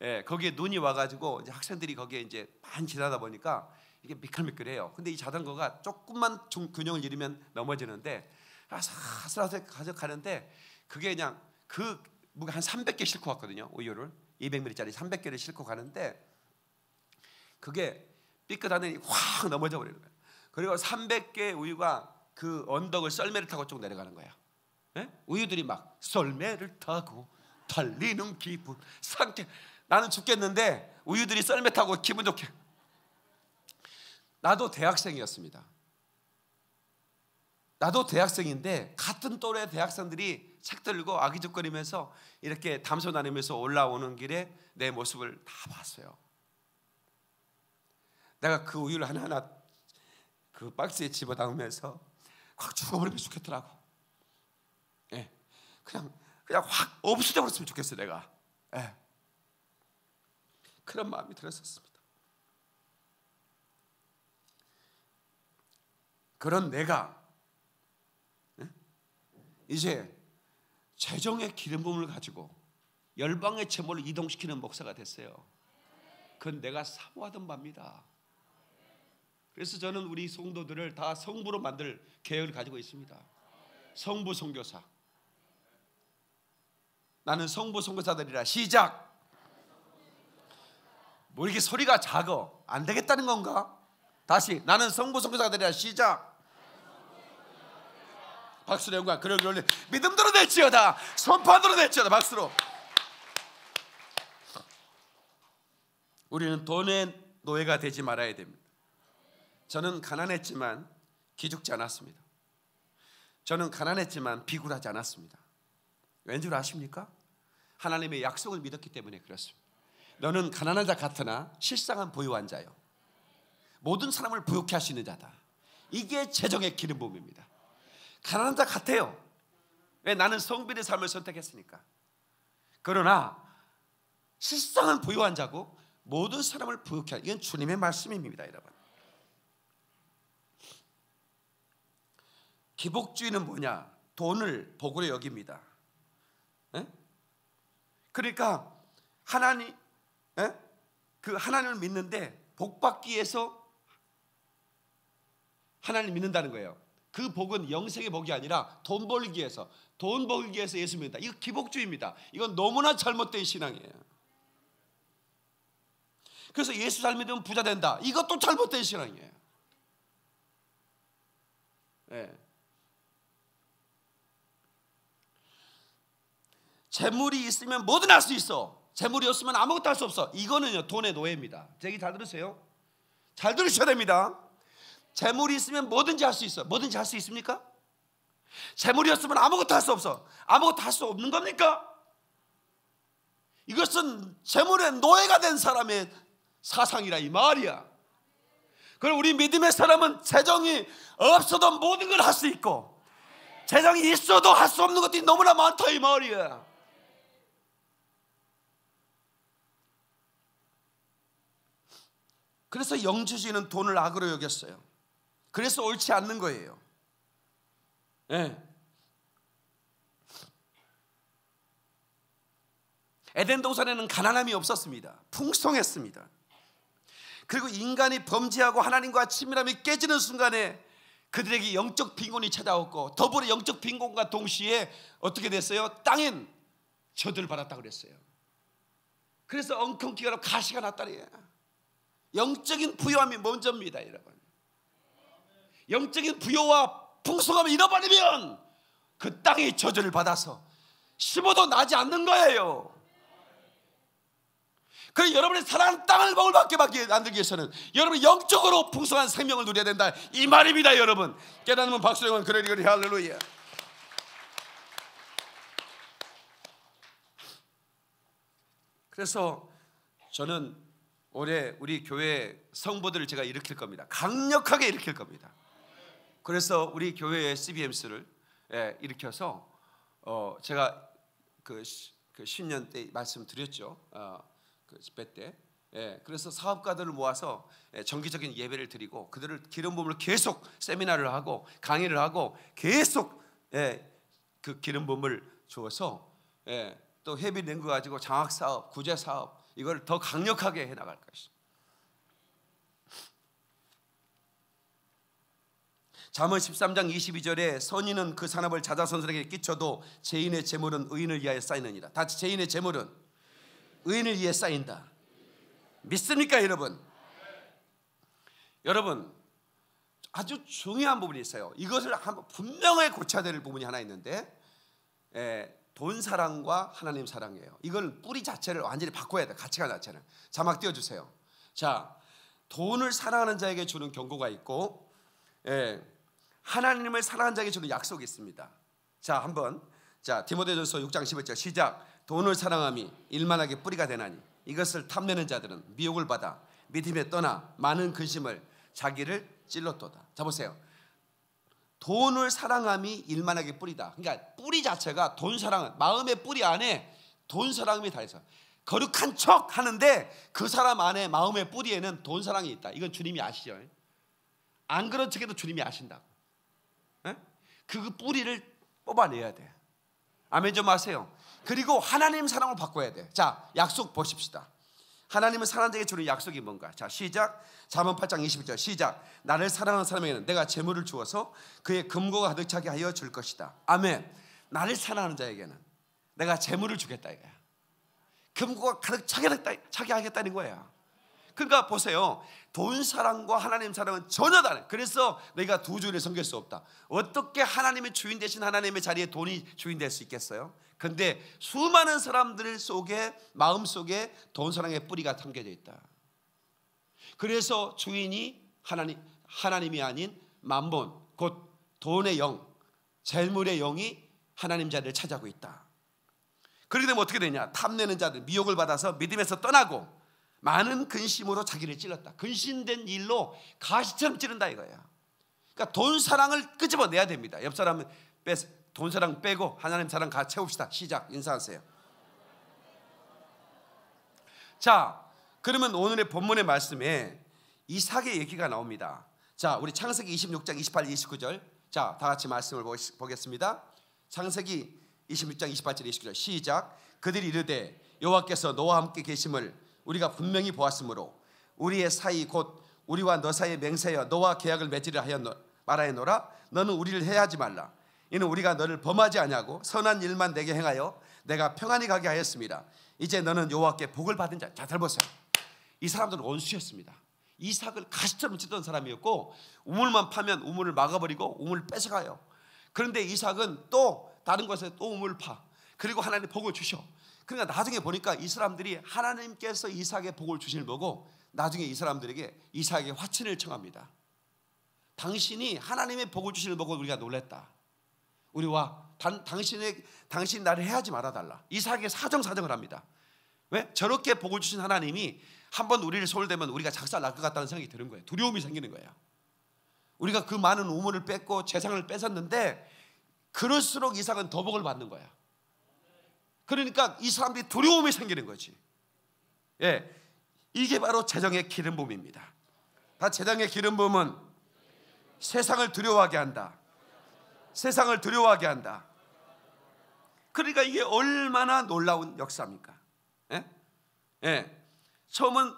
예, 거기에 눈이 와가지고 이제 학생들이 거기에 이제 많이 지나다 보니까 이게 미끌미끌해요. 근데 이 자전거가 조금만 중, 균형을 잃으면 넘어지는데 아슬아슬 가져가는데 그게 그냥 그 무게 한 삼백 개 싣고 갔거든요. 우유를 이백 밀리리터짜리 삼백 개를 싣고 가는데 그게 삐끗하더니 확 넘어져 버리는 거예요. 그리고 삼백 개의 우유가 그 언덕을 썰매를 타고 쭉 내려가는 거예요. 예? 우유들이 막 썰매를 타고 달리는 기분 상쾌. 나는 죽겠는데 우유들이 썰매 타고 기분 좋게. 나도 대학생이었습니다. 나도 대학생인데 같은 또래 대학생들이 책 들고 아기죽거리면서 이렇게 담소 나누면서 올라오는 길에 내 모습을 다 봤어요. 내가 그 우유를 하나하나 그 박스에 집어담으면서 확 죽어버리면 좋겠더라고. 예, 그냥 그냥 확 없어져 버렸으면 좋겠어 내가. 예. 그런 마음이 들었었습니다. 그런 내가 이제 재정의 기름 부음을 가지고 열방의 제목을 이동시키는 목사가 됐어요. 그건 내가 사모하던 바입니다. 그래서 저는 우리 성도들을 다 성부로 만들 계획을 가지고 있습니다. 성부 선교사. 나는 성부 선교사들이라. 시작. 뭐 이렇게 소리가 작어. 안 되겠다는 건가? 다시. 나는 성부 선교사들이라. 시작. 박수로 영광. 그를 올려. 믿음으로 낼지어다. 손판으로 낼지어다. 박수로. 우리는 돈의 노예가 되지 말아야 됩니다. 저는 가난했지만 기죽지 않았습니다. 저는 가난했지만 비굴하지 않았습니다. 왠 줄 아십니까? 하나님의 약속을 믿었기 때문에 그렇습니다. 너는 가난한 자 같으나 실상한 부유한 자요, 모든 사람을 부유케 하시는 자다. 이게 재정의 기름 부음입니다. 가난한 자 같아요. 왜? 나는 성빈의 삶을 선택했으니까. 그러나 실상은 부유한 자고 모든 사람을 부유케 하는, 이건 주님의 말씀입니다. 여러분, 기복주의는 뭐냐? 돈을 복으로 여깁니다. 에? 그러니까 하나님, 에? 그 하나님을 믿는데 복받기 위해서 하나님을 믿는다는 거예요. 그 복은 영생의 복이 아니라 돈 벌기 위해서, 돈 벌기 위해서 예수 믿는다. 이거 기복주의입니다. 이건 너무나 잘못된 신앙이에요. 그래서 예수 잘 믿으면 부자 된다. 이것도 잘못된 신앙이에요. 네. 재물이 있으면 뭐든 할 수 있어. 재물이 없으면 아무것도 할 수 없어. 이거는요, 돈의 노예입니다. 제 얘기 잘 들으세요. 잘 들으셔야 됩니다. 재물이 있으면 뭐든지 할 수 있어. 뭐든지 할 수 있습니까? 재물이 없으면 아무것도 할 수 없어. 아무것도 할 수 없는 겁니까? 이것은 재물의 노예가 된 사람의 사상이라 이 말이야. 그럼 우리 믿음의 사람은 재정이 없어도 모든 걸 할 수 있고, 재정이 있어도 할 수 없는 것들이 너무나 많다 이 말이야. 그래서 영주주의는 돈을 악으로 여겼어요. 그래서 옳지 않는 거예요. 예. 에덴 동산에는 가난함이 없었습니다. 풍성했습니다. 그리고 인간이 범죄하고 하나님과 친밀함이 깨지는 순간에 그들에게 영적 빈곤이 찾아왔고, 더불어 영적 빈곤과 동시에 어떻게 됐어요? 땅엔 저들을 받았다고 그랬어요. 그래서 엉겅퀴가 가시가 났다래요. 영적인 부여함이 먼저입니다, 여러분. 영적인 부여와 풍성함을 잃어버리면 그 땅이 저주를 받아서 심어도 나지 않는 거예요. 그래서 여러분이 살아가는 땅을 먹을 밖에 만들기 위해서는 여러분이 영적으로 풍성한 생명을 누려야 된다 이 말입니다, 여러분. 깨닫는 분 박수령은 그래 그래 할렐루야. 그래서 저는 올해 우리 교회 성도들을 제가 일으킬 겁니다. 강력하게 일으킬 겁니다. 그래서 우리 교회의 씨비엠씨를 예, 일으켜서 어, 제가 그, 그 십 년 때 말씀드렸죠. 어, 그 집회 때. 예, 그래서 사업가들을 모아서 예, 정기적인 예배를 드리고 그들을 기름 부음을 계속 세미나를 하고 강의를 하고 계속 예, 그 기름 부음을 주어서 예, 또 회비 낸 거 가지고 장학사업, 구제사업 이걸 더 강력하게 해나갈 것입니다. 잠언 십삼 장 이십이 절에 선인은 그 산업을 자자손손에게 끼쳐도 죄인의 재물은 의인을 위하여 쌓이느니라. 다시, 죄인의 재물은 의인을 위해 쌓인다. 믿습니까, 여러분? 여러분, 아주 중요한 부분이 있어요. 이것을 한번 분명히 고쳐야 될 부분이 하나 있는데, 에, 돈 사랑과 하나님 사랑이에요. 이걸 뿌리 자체를 완전히 바꿔야 돼. 가치관 자체는. 자막 띄워주세요. 자, 돈을 사랑하는 자에게 주는 경고가 있고, 예, 하나님을 사랑하는 자에게 주는 약속이 있습니다. 자, 한번, 자, 디모데전서 육 장 십일 절 시작. 돈을 사랑함이 일만하게 뿌리가 되나니 이것을 탐내는 자들은 미혹을 받아 믿음에 떠나 많은 근심을 자기를 찔렀도다. 자, 보세요. 돈을 사랑함이 일만하게 뿌리다. 그러니까 뿌리 자체가 돈 사랑, 마음의 뿌리 안에 돈 사랑이 다 있어. 거룩한 척 하는데 그 사람 안에 마음의 뿌리에는 돈 사랑이 있다. 이건 주님이 아시죠. 안 그런 척해도 주님이 아신다고. 그 뿌리를 뽑아내야 돼. 아멘 좀 하세요. 그리고 하나님 사랑을 바꿔야 돼. 자, 약속 보십시다. 하나님은 사람에게 주는 약속이 뭔가? 자, 시작. 잠언 팔 장 이십일 절 시작. 나를 사랑하는 사람에게는 내가 재물을 주어서 그의 금고가 가득 차게 하여 줄 것이다. 아멘. 나를 사랑하는 자에게는 내가 재물을 주겠다 이거야. 금고가 가득 차게, 차게 하겠다는 거야. 그러니까 보세요. 돈 사랑과 하나님 사랑은 전혀 다른. 그래서 내가 두 주인을 섬길 수 없다. 어떻게 하나님의 주인 되신 하나님의 자리에 돈이 주인 될 수 있겠어요? 근데 수많은 사람들 속에, 마음 속에 돈 사랑의 뿌리가 담겨져 있다. 그래서 주인이 하나님, 하나님이 아닌 만본, 곧 돈의 영, 재물의 영이 하나님 자리를 차지하고 있다. 그렇게 되면 어떻게 되냐? 탐내는 자들 미혹을 받아서 믿음에서 떠나고 많은 근심으로 자기를 찔렀다. 근심된 일로 가시처럼 찌른다 이거야. 그러니까 돈 사랑을 끄집어내야 됩니다. 옆 사람은 뺏어, 돈 사랑 빼고 하나님 사랑 가 채웁시다. 시작. 인사하세요. 자, 그러면 오늘의 본문의 말씀에 이삭의 얘기가 나옵니다. 자, 우리 창세기 이십육 장 이십팔, 이십구 절. 자, 다 같이 말씀을 보겠습니다. 창세기 이십육 장 이십팔 절, 이십구 절. 시작. 그들이 이르되 여호와께서 너와 함께 계심을 우리가 분명히 보았으므로 우리의 사이 곧 우리와 너 사이의 맹세여 너와 계약을 맺으려 하였노, 말하였노라. 너는 우리를 해하지 말라. 이는 우리가 너를 범하지 아니하고 선한 일만 내게 행하여 내가 평안히 가게 하였습니다. 이제 너는 여호와께 복을 받은 자. 자, 잘 보세요. 이 사람들은 원수였습니다. 이삭을 가시처럼 찌던 사람이었고 우물만 파면 우물을 막아버리고 우물을 뺏어가요. 그런데 이삭은 또 다른 곳에 또 우물을 파. 그리고 하나님 복을 주셔. 그러니까 나중에 보니까 이 사람들이 하나님께서 이삭의 복을 주실 거고 나중에 이 사람들에게 이삭의 화친을 청합니다. 당신이 하나님의 복을 주실 거고 우리가 놀랬다. 우리와 단, 당신의, 당신 나를 해하지 말아달라. 이삭의 사정사정을 합니다. 왜? 저렇게 복을 주신 하나님이 한번 우리를 소홀대면 우리가 작살 날 것 같다는 생각이 드는 거예요. 두려움이 생기는 거예요. 우리가 그 많은 우물을 뺏고 재산을 뺏었는데 그럴수록 이삭은 더 복을 받는 거야. 그러니까 이 사람들이 두려움이 생기는 거지. 예, 이게 바로 재정의 기름 부음입니다. 다 재정의 기름 부음은 세상을 두려워하게 한다. 세상을 두려워하게 한다. 그러니까 이게 얼마나 놀라운 역사입니까? 예? 예. 처음은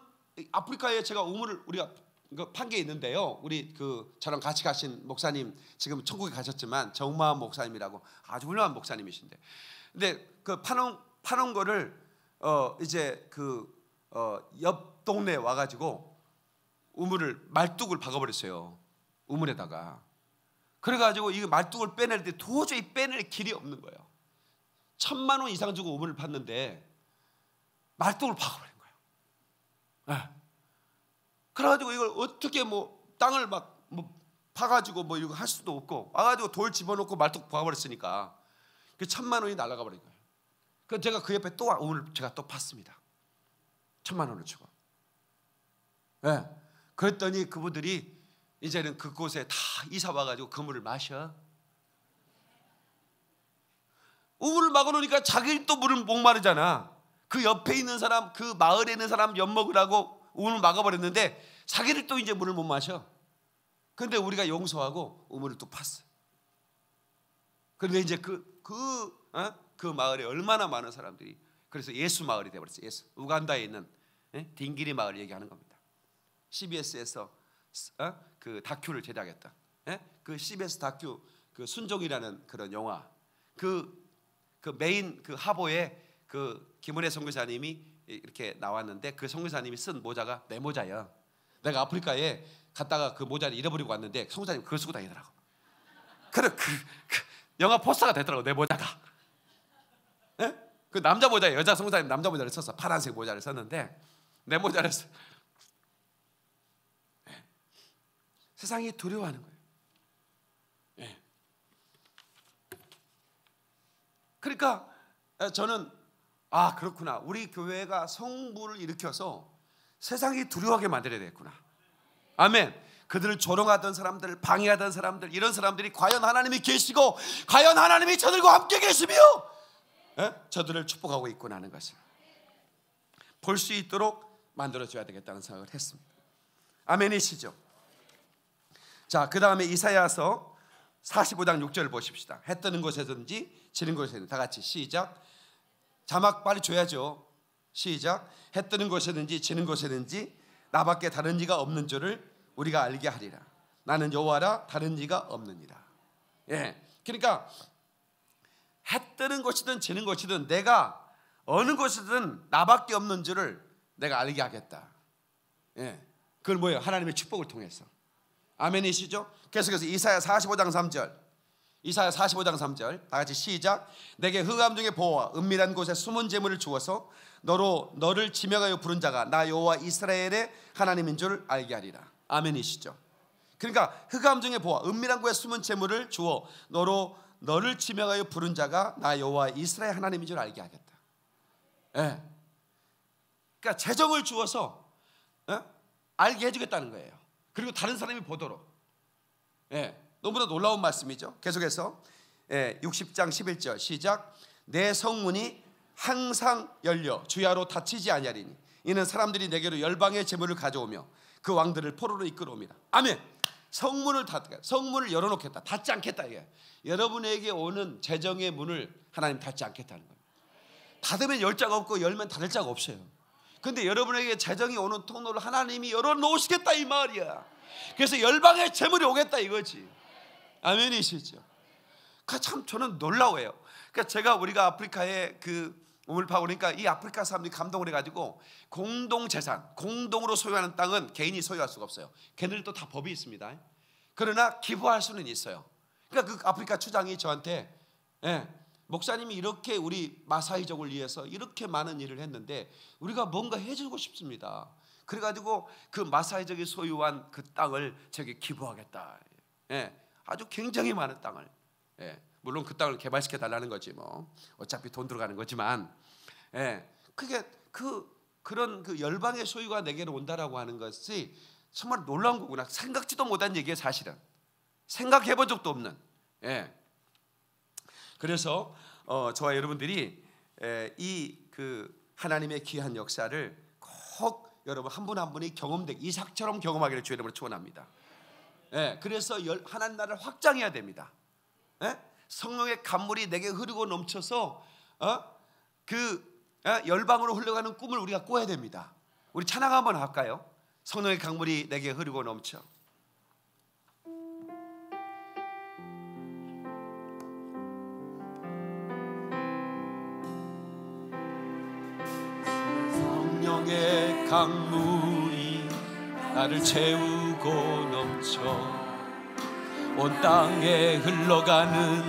아프리카에 제가 우물을 우리가 판 게 있는데요. 우리 그 저랑 같이 가신 목사님 지금 천국에 가셨지만 정마음 목사님이라고 아주 훌륭한 목사님이신데, 근데 그 파는 파는 거를 어 이제 그 어 옆 동네에 와가지고 우물을 말뚝을 박아버렸어요. 우물에다가. 그래가지고 이 말뚝을 빼낼 때 도저히 빼낼 길이 없는 거예요. 천만 원 이상 주고 우물을 팠는데 말뚝을 박아버린 거예요. 네. 그래가지고 이걸 어떻게 뭐 땅을 막 뭐 파가지고 뭐 이거 할 수도 없고 와가지고 돌 집어넣고 말뚝 박아버렸으니까 그 천만 원이 날아가 버린 거예요. 그래서 제가 그 옆에 또 우물을 제가 또 팠습니다. 천만 원을 주고. 네. 그랬더니 그분들이 이제는 그곳에 다 이사 와가지고 그 물을 마셔. 우물을 막아놓으니까 자기 또 물은 목마르잖아. 그 옆에 있는 사람, 그 마을에 있는 사람 엿먹으라고 우물을 막아버렸는데 자기를 또 이제 물을 못 마셔. 그런데 우리가 용서하고 우물을 또 팠어. 그런데 이제 그, 그, 어? 그 마을에 얼마나 많은 사람들이 그래서 예수 마을이 되어버렸어. 예수. 우간다에 있는 에? 딩기리 마을 얘기하는 겁니다. 씨비에스에서 어? 그 다큐를 제작했다. 예? 그 씨비에스 다큐 그 순종이라는 그런 영화. 그 그 메인 그 하보에 그 김은혜 선교사님이 이렇게 나왔는데 그 선교사님이 쓴 모자가 내 모자야. 내가 아프리카에 갔다가 그 모자를 잃어버리고 왔는데 선교사님 그걸 쓰고 다니더라고. 그래 그, 그 영화 포스터가 됐더라고. 내 모자다. 예? 그 남자 모자 여자 선교사님 남자 모자를 썼어. 파란색 모자를 썼는데 내 모자를 쓰... 세상이 두려워하는 거예요. 예. 그러니까 저는 아 그렇구나. 우리 교회가 성부를 일으켜서 세상이 두려워하게 만들어야 되겠구나. 아멘. 그들을 조롱하던 사람들, 방해하던 사람들, 이런 사람들이 과연 하나님이 계시고 과연 하나님이 저들과 함께 계시며 예? 저들을 축복하고 있구나 하는 것을 볼 수 있도록 만들어줘야 되겠다는 생각을 했습니다. 아멘이시죠? 자, 그 다음에 이사야서 사십오 장 육 절을 보십시다. 해 뜨는 곳에든지 지는 곳에든지 다 같이 시작. 자막 빨리 줘야죠. 시작. 해 뜨는 곳에든지 지는 곳에든지 나밖에 다른 이가 없는 줄을 우리가 알게 하리라. 나는 여호와라 다른 이가 없느니라. 예, 그러니까 해 뜨는 곳이든 지는 곳이든 내가 어느 곳이든 나밖에 없는 줄을 내가 알게 하겠다. 예, 그건 뭐예요? 하나님의 축복을 통해서. 아멘이시죠? 계속해서 이사야 사십오 장 삼 절. 이사야 사십오 장 삼 절 다 같이 시작. 내게 흑암 중에 보호와 은밀한 곳에 숨은 재물을 주어서 너로 너를 지명하여 부른 자가 나 여호와 이스라엘의 하나님인 줄 알게 하리라. 아멘이시죠? 그러니까 흑암 중에 보호와 은밀한 곳에 숨은 재물을 주어 너로 너를 지명하여 부른 자가 나 여호와 이스라엘 하나님인 줄 알게 하겠다. 예. 그러니까 재정을 주어서 예? 알게 해주겠다는 거예요. 그리고 다른 사람이 보도록. 예. 너무나 놀라운 말씀이죠. 계속해서 예. 육십 장 십일 절 시작. 내 성문이 항상 열려 주야로 닫히지 아니하리니 이는 사람들이 내게로 열방의 재물을 가져오며 그 왕들을 포로로 이끌어옵니다. 아멘. 성문을 닫게, 성문을 열어놓겠다, 닫지 않겠다. 이게 여러분에게 오는 재정의 문을 하나님 닫지 않겠다는 거예요. 닫으면 열 자가 없고 열면 닫을 자가 없어요. 근데 여러분에게 재정이 오는 통로를 하나님이 열어놓으시겠다 이 말이야. 그래서 열방의 재물이 오겠다 이거지. 아멘이시죠? 그러니까 참 저는 놀라워요. 그러니까 제가 우리가 아프리카에 그 몸을 파고 그러니까 이 아프리카 사람들이 감동을 해가지고 공동 재산, 공동으로 소유하는 땅은 개인이 소유할 수가 없어요. 걔네들도 다 법이 있습니다. 그러나 기부할 수는 있어요. 그러니까 그 아프리카 추장이 저한테 예, 목사님이 이렇게 우리 마사이족을 위해서 이렇게 많은 일을 했는데 우리가 뭔가 해주고 싶습니다. 그래가지고 그 마사이족이 소유한 그 땅을 저기 기부하겠다. 예, 아주 굉장히 많은 땅을. 예. 물론 그 땅을 개발시켜 달라는 거지 뭐. 어차피 돈 들어가는 거지만, 예, 그게 그 그런 그 열방의 소유가 내게로 온다라고 하는 것이 정말 놀라운 거구나. 생각지도 못한 얘기예요, 사실은. 생각해본 적도 없는. 예. 그래서 어, 저와 여러분들이 예, 이 그 하나님의 귀한 역사를 꼭 여러분 한 분 한 분이 경험되기 이삭처럼 경험하기를 주의 이름으로 축원합니다. 예. 그래서 열, 하나님 나라를 확장해야 됩니다. 예? 성령의 강물이 내게 흐르고 넘쳐서 어? 그 어? 열방으로 흘러가는 꿈을 우리가 꿔야 됩니다. 우리 찬양 한번 할까요? 성령의 강물이 내게 흐르고 넘쳐. 성령의 강물이 나를 채우고 넘쳐 온 땅에 흘러가는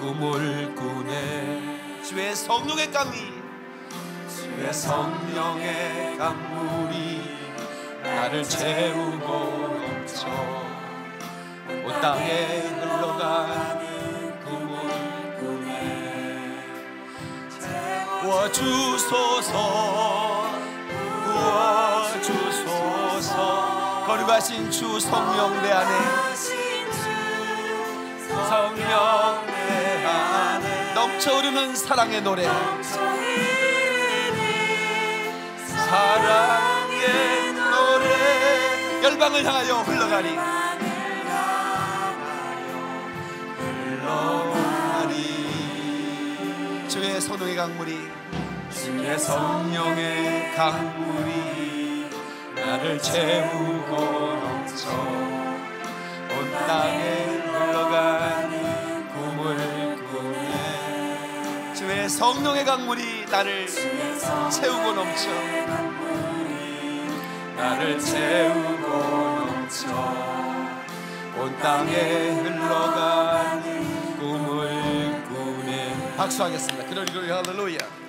꿈을 꾸네. 주의 성령의 강이, 주의 성령의 강물이 나를 채우고 넘쳐 온 땅에 흘러가는 꿈을 꾸네. 부어주소서, 부어주소서. 거룩하신 주 성령 내 안에, 성령 내 안에 넘쳐흐르는 사랑의 노래, 넘쳐흐르는 사랑의 노래 열방을 향하여 흘러가리, 흘러가리. 주의 성령의 강물이, 주의 성령의 강물이 나를 채우고 넘쳐 온 땅에 흘러가는 꿈을 꾸네. 주의 성령의 강물이 나를 채우고 넘쳐, 나를 채우고 넘쳐 온 땅에 흘러가는 꿈을 꾸네. 박수하겠습니다. 그러리로야 할렐루야.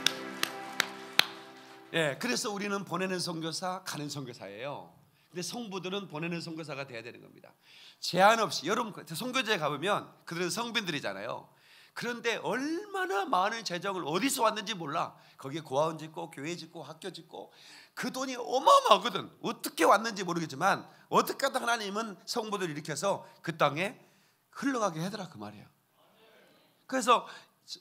예, 그래서 우리는 보내는 선교사, 가는 선교사예요. 근데 성부들은 보내는 선교사가 돼야 되는 겁니다. 제한 없이. 여러분 선교지에 가보면 그들은 성빈들이잖아요. 그런데 얼마나 많은 재정을 어디서 왔는지 몰라. 거기에 고아원 짓고 교회 짓고 학교 짓고 그 돈이 어마어마하거든. 어떻게 왔는지 모르겠지만 어떻게 하다 하나님은 성부들을 일으켜서 그 땅에 흘러가게 하더라 그 말이에요. 그래서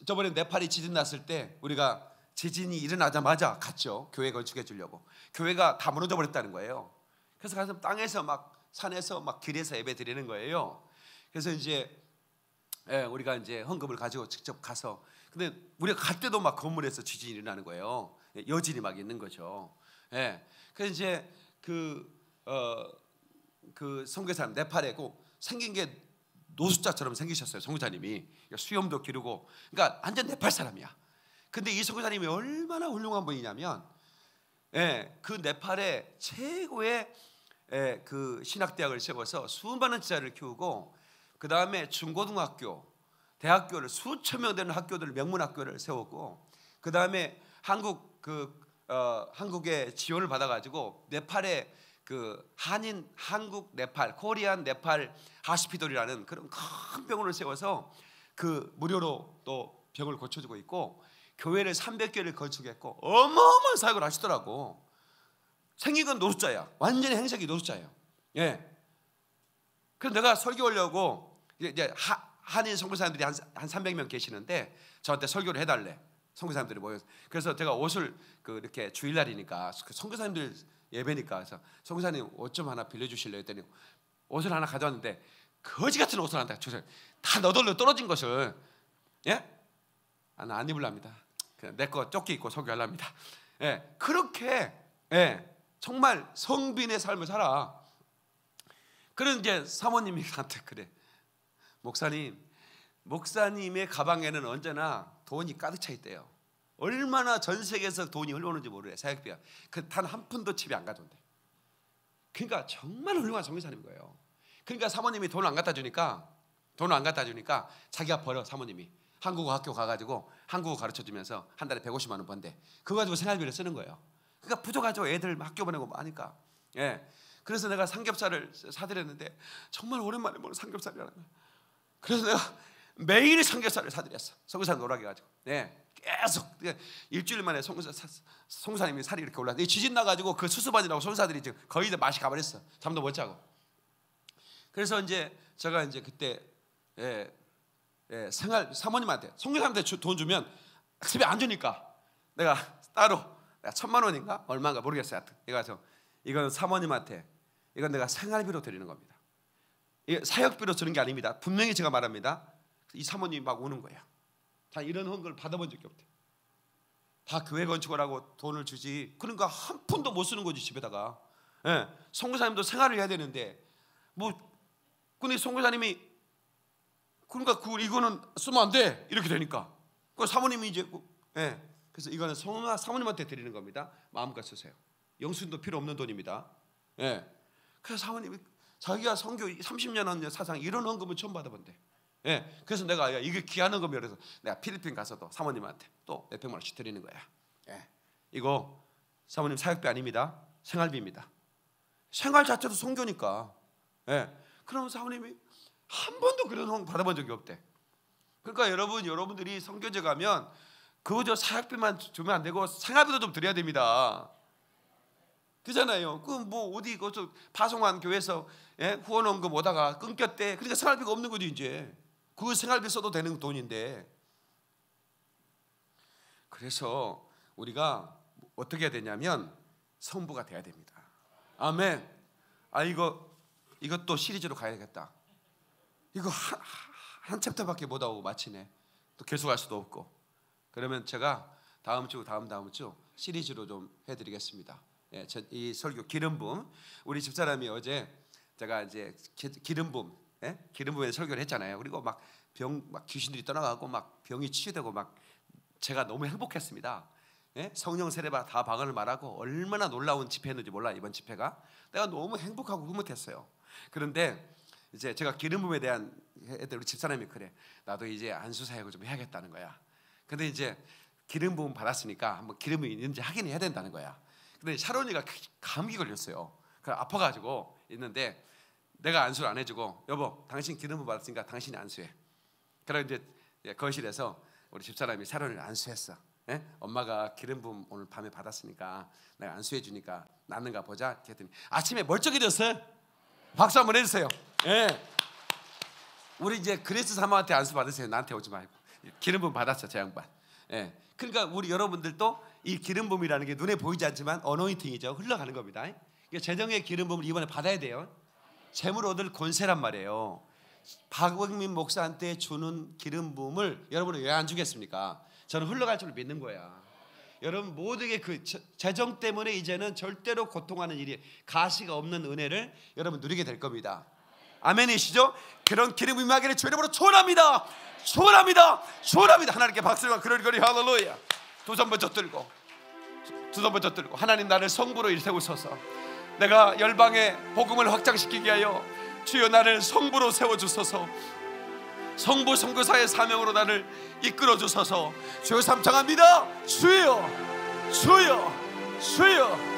저번에 네팔이 지진 났을 때 우리가 지진이 일어나자마자 갔죠. 교회 건축해 주려고. 교회가 다 무너져 버렸다는 거예요. 그래서 가서 땅에서 막 산에서 막 길에서 예배 드리는 거예요. 그래서 이제 예, 우리가 이제 헌금을 가지고 직접 가서, 근데 우리가 갈 때도 막 건물에서 지진이 일어나는 거예요. 예, 여진이 막 있는 거죠. 예. 그래서 이제 그 어 그 선교사님 네팔에고 생긴 게 노숙자처럼 생기셨어요. 선교사님이 수염도 기르고, 그러니까 완전 네팔 사람이야. 근데 이 선교사님이 얼마나 훌륭한 분이냐면, 예, 그 네팔에 최고의 예, 그 신학대학을 세워서 수많은 제자를 키우고 그 다음에 중고등학교, 대학교를 수천 명 되는 학교들 명문학교를 세웠고 그 다음에 한국 그 어, 한국의 지원을 받아가지고 네팔의 그 한인 한국 네팔 코리안 네팔 하스피돌이라는 그런 큰 병원을 세워서 그 무료로 또 병을 고쳐주고 있고. 교회를 삼백 개를 건축했고 어마어마한 사역을 하시더라고. 생긴 건 노숙자야. 완전히 행색이 노숙자예요. 예. 그래서 내가 설교 하려고 이제 하, 한인 선교사님들이 한, 한 삼백 명 계시는데 저한테 설교를 해달래. 선교사님들이 모여서. 그래서 제가 옷을 그 이렇게 주일날이니까 선교사님들 예배니까 그래서 선교사님 옷 좀 하나 빌려주실래요? 했더니 옷을 하나 가져왔는데 거지 같은 옷을 한다. 다 너덜로 떨어진 것을. 예? 안, 안 입으랍니다. 그냥 내 거 조끼 입고 설교하랍니다. 예. 그렇게 예. 정말 성빈의 삶을 살아. 그런 이제 사모님이 나한테 그래. 목사님, 목사님의 가방에는 언제나 돈이 가득 차 있대요. 얼마나 전 세계에서 돈이 흘러오는지 모르래. 사역비가. 그 단 한 푼도 집에 안 가져온대. 그러니까 정말 훌륭한 선교사님인 거예요. 그러니까 사모님이 돈을 안 갖다 주니까 돈을 안 갖다 주니까 자기가 버려. 사모님이 한국어 학교 가가지고 한국어 가르쳐주면서 한 달에 백오십만 원 번대. 그거 가지고 생활비를 쓰는 거예요. 그러니까 부족하죠. 애들 학교 보내고 뭐 하니까. 예. 그래서 내가 삼겹살을 사드렸는데 정말 오랜만에 먹는 삼겹살이라는 거야. 그래서 내가 매일 삼겹살을 사드렸어. 성교사 노랗게 가지고. 네, 계속 일주일 만에 성교사님이 살이 이렇게 올랐는데 지진 나가지고 그 수수반이라고 성교사들이 지금 거의 다 맛이 가버렸어. 잠도 못 자고. 그래서 이제 제가 이제 그때 예, 예, 생활 사모님한테 성교사한테 돈 주면 집에 안 주니까 내가 따로 내가 천만 원인가 얼마인가 모르겠어요. 내가 저 이건 사모님한테 이건 내가 생활비로 드리는 겁니다. 사역비로 주는 게 아닙니다. 분명히 제가 말합니다. 이 사모님이 막 오는 거예요. 다 이런 헌금을 받아본 적이 없대. 다 교회 건축을 하고 돈을 주지. 그러니까 한 푼도 못 쓰는 거지 집에다가. 예, 선교사님도 생활을 해야 되는데 뭐 근데 선교사님이 그러니까 그 이거는 쓰면 안 돼 이렇게 되니까 그 사모님이 이제 예, 그래서 이거는 성, 사모님한테 드리는 겁니다. 마음껏 쓰세요. 영수증도 필요 없는 돈입니다. 예, 그래서 사모님이 자기가 선교 삼십 년 한 사상 이런 헌금을 처음 받아본대. 예, 그래서 내가 야, 이게 귀한 헌금이야. 그래서 내가 필리핀 가서도 사모님한테 또 몇 백만 원씩 드리는 거야. 예, 이거 사모님 사역비 아닙니다. 생활비입니다. 생활 자체도 선교니까. 예, 그럼 사모님이 한 번도 그런 헌금 받아본 적이 없대. 그러니까 여러분, 여러분들이 선교제 가면 그저 사역비만 주면 안 되고 생활비도 좀 드려야 됩니다. 그잖아요. 그 뭐 어디 거기서 파송한 교회에서 예? 후원원금 오다가 끊겼대. 그러니까 생활비가 없는 거지 이제. 그 생활비 써도 되는 돈인데. 그래서 우리가 어떻게 해야 되냐면 성부가 돼야 됩니다. 아멘. 아 이거 이것도 시리즈로 가야겠다. 이거 한, 한 챕터밖에 못 하고 마치네. 또 계속할 수도 없고. 그러면 제가 다음 주 다음 다음 주 시리즈로 좀 해드리겠습니다. 예, 이 설교 기름 부음. 우리 집사람이 어제 제가 이제 기름 부음, 예? 기름 부음에 설교를 했잖아요. 그리고 막 병, 막 귀신들이 떠나가고 막 병이 치유되고 막 제가 너무 행복했습니다. 예? 성령 세례바 다 방언을 말하고 얼마나 놀라운 집회였는지 몰라. 이번 집회가 내가 너무 행복하고 흐뭇했어요. 그런데 이제 제가 기름 부음에 대한 우리 집사람이 그래. 나도 이제 안수 사역을 좀 해야겠다는 거야. 근데 이제 기름 부음 받았으니까 한번 기름이 있는지 확인해야 된다는 거야. 근데 샤론이가 감기 걸렸어요. 그래서 아파가지고 있는데 내가 안수를 안 해주고 여보 당신 기름을 받았으니까 당신이 안수해. 그래서 이제 거실에서 우리 집사람이 샤론을 안수했어. 예? 엄마가 기름 부음 오늘 밤에 받았으니까 내가 안수해 주니까 낫는가 보자. 그랬더니 아침에 멀쩡해졌어. 박수 한번 해주세요. 예. 우리 이제 그레이스 사모한테 안수 받으세요. 나한테 오지 말고. 기름 부음 받았어 제 양반. 예. 그러니까 우리 여러분들도 이 기름 부음이라는 게 눈에 보이지 않지만 어노인팅이죠. 흘러가는 겁니다. 그러니까 재정의 기름 부음을 이번에 받아야 돼요. 재물 얻을 권세란 말이에요. 박영민 목사한테 주는 기름 부음을 여러분은 왜 안 주겠습니까? 저는 흘러갈 줄 믿는 거야. 여러분 모두에게 그 재정 때문에 이제는 절대로 고통하는 일이 가시가 없는 은혜를 여러분 누리게 될 겁니다. 아멘이시죠? 그런 기름 부음하기를 주 이름으로 초원합니다. 초원합니다. 초원합니다. 하나님께 박수와 그럴거리 할렐루야. 두 손 먼저 들고 두 손 먼저 들고 하나님 나를 성부로 일세우소서. 내가 열방의 복음을 확장시키게 하여 주여 나를 성부로 세워주소서. 성부 선교사의 사명으로 나를 이끌어주소서. 주여 삼창합니다. 주여 주여 주여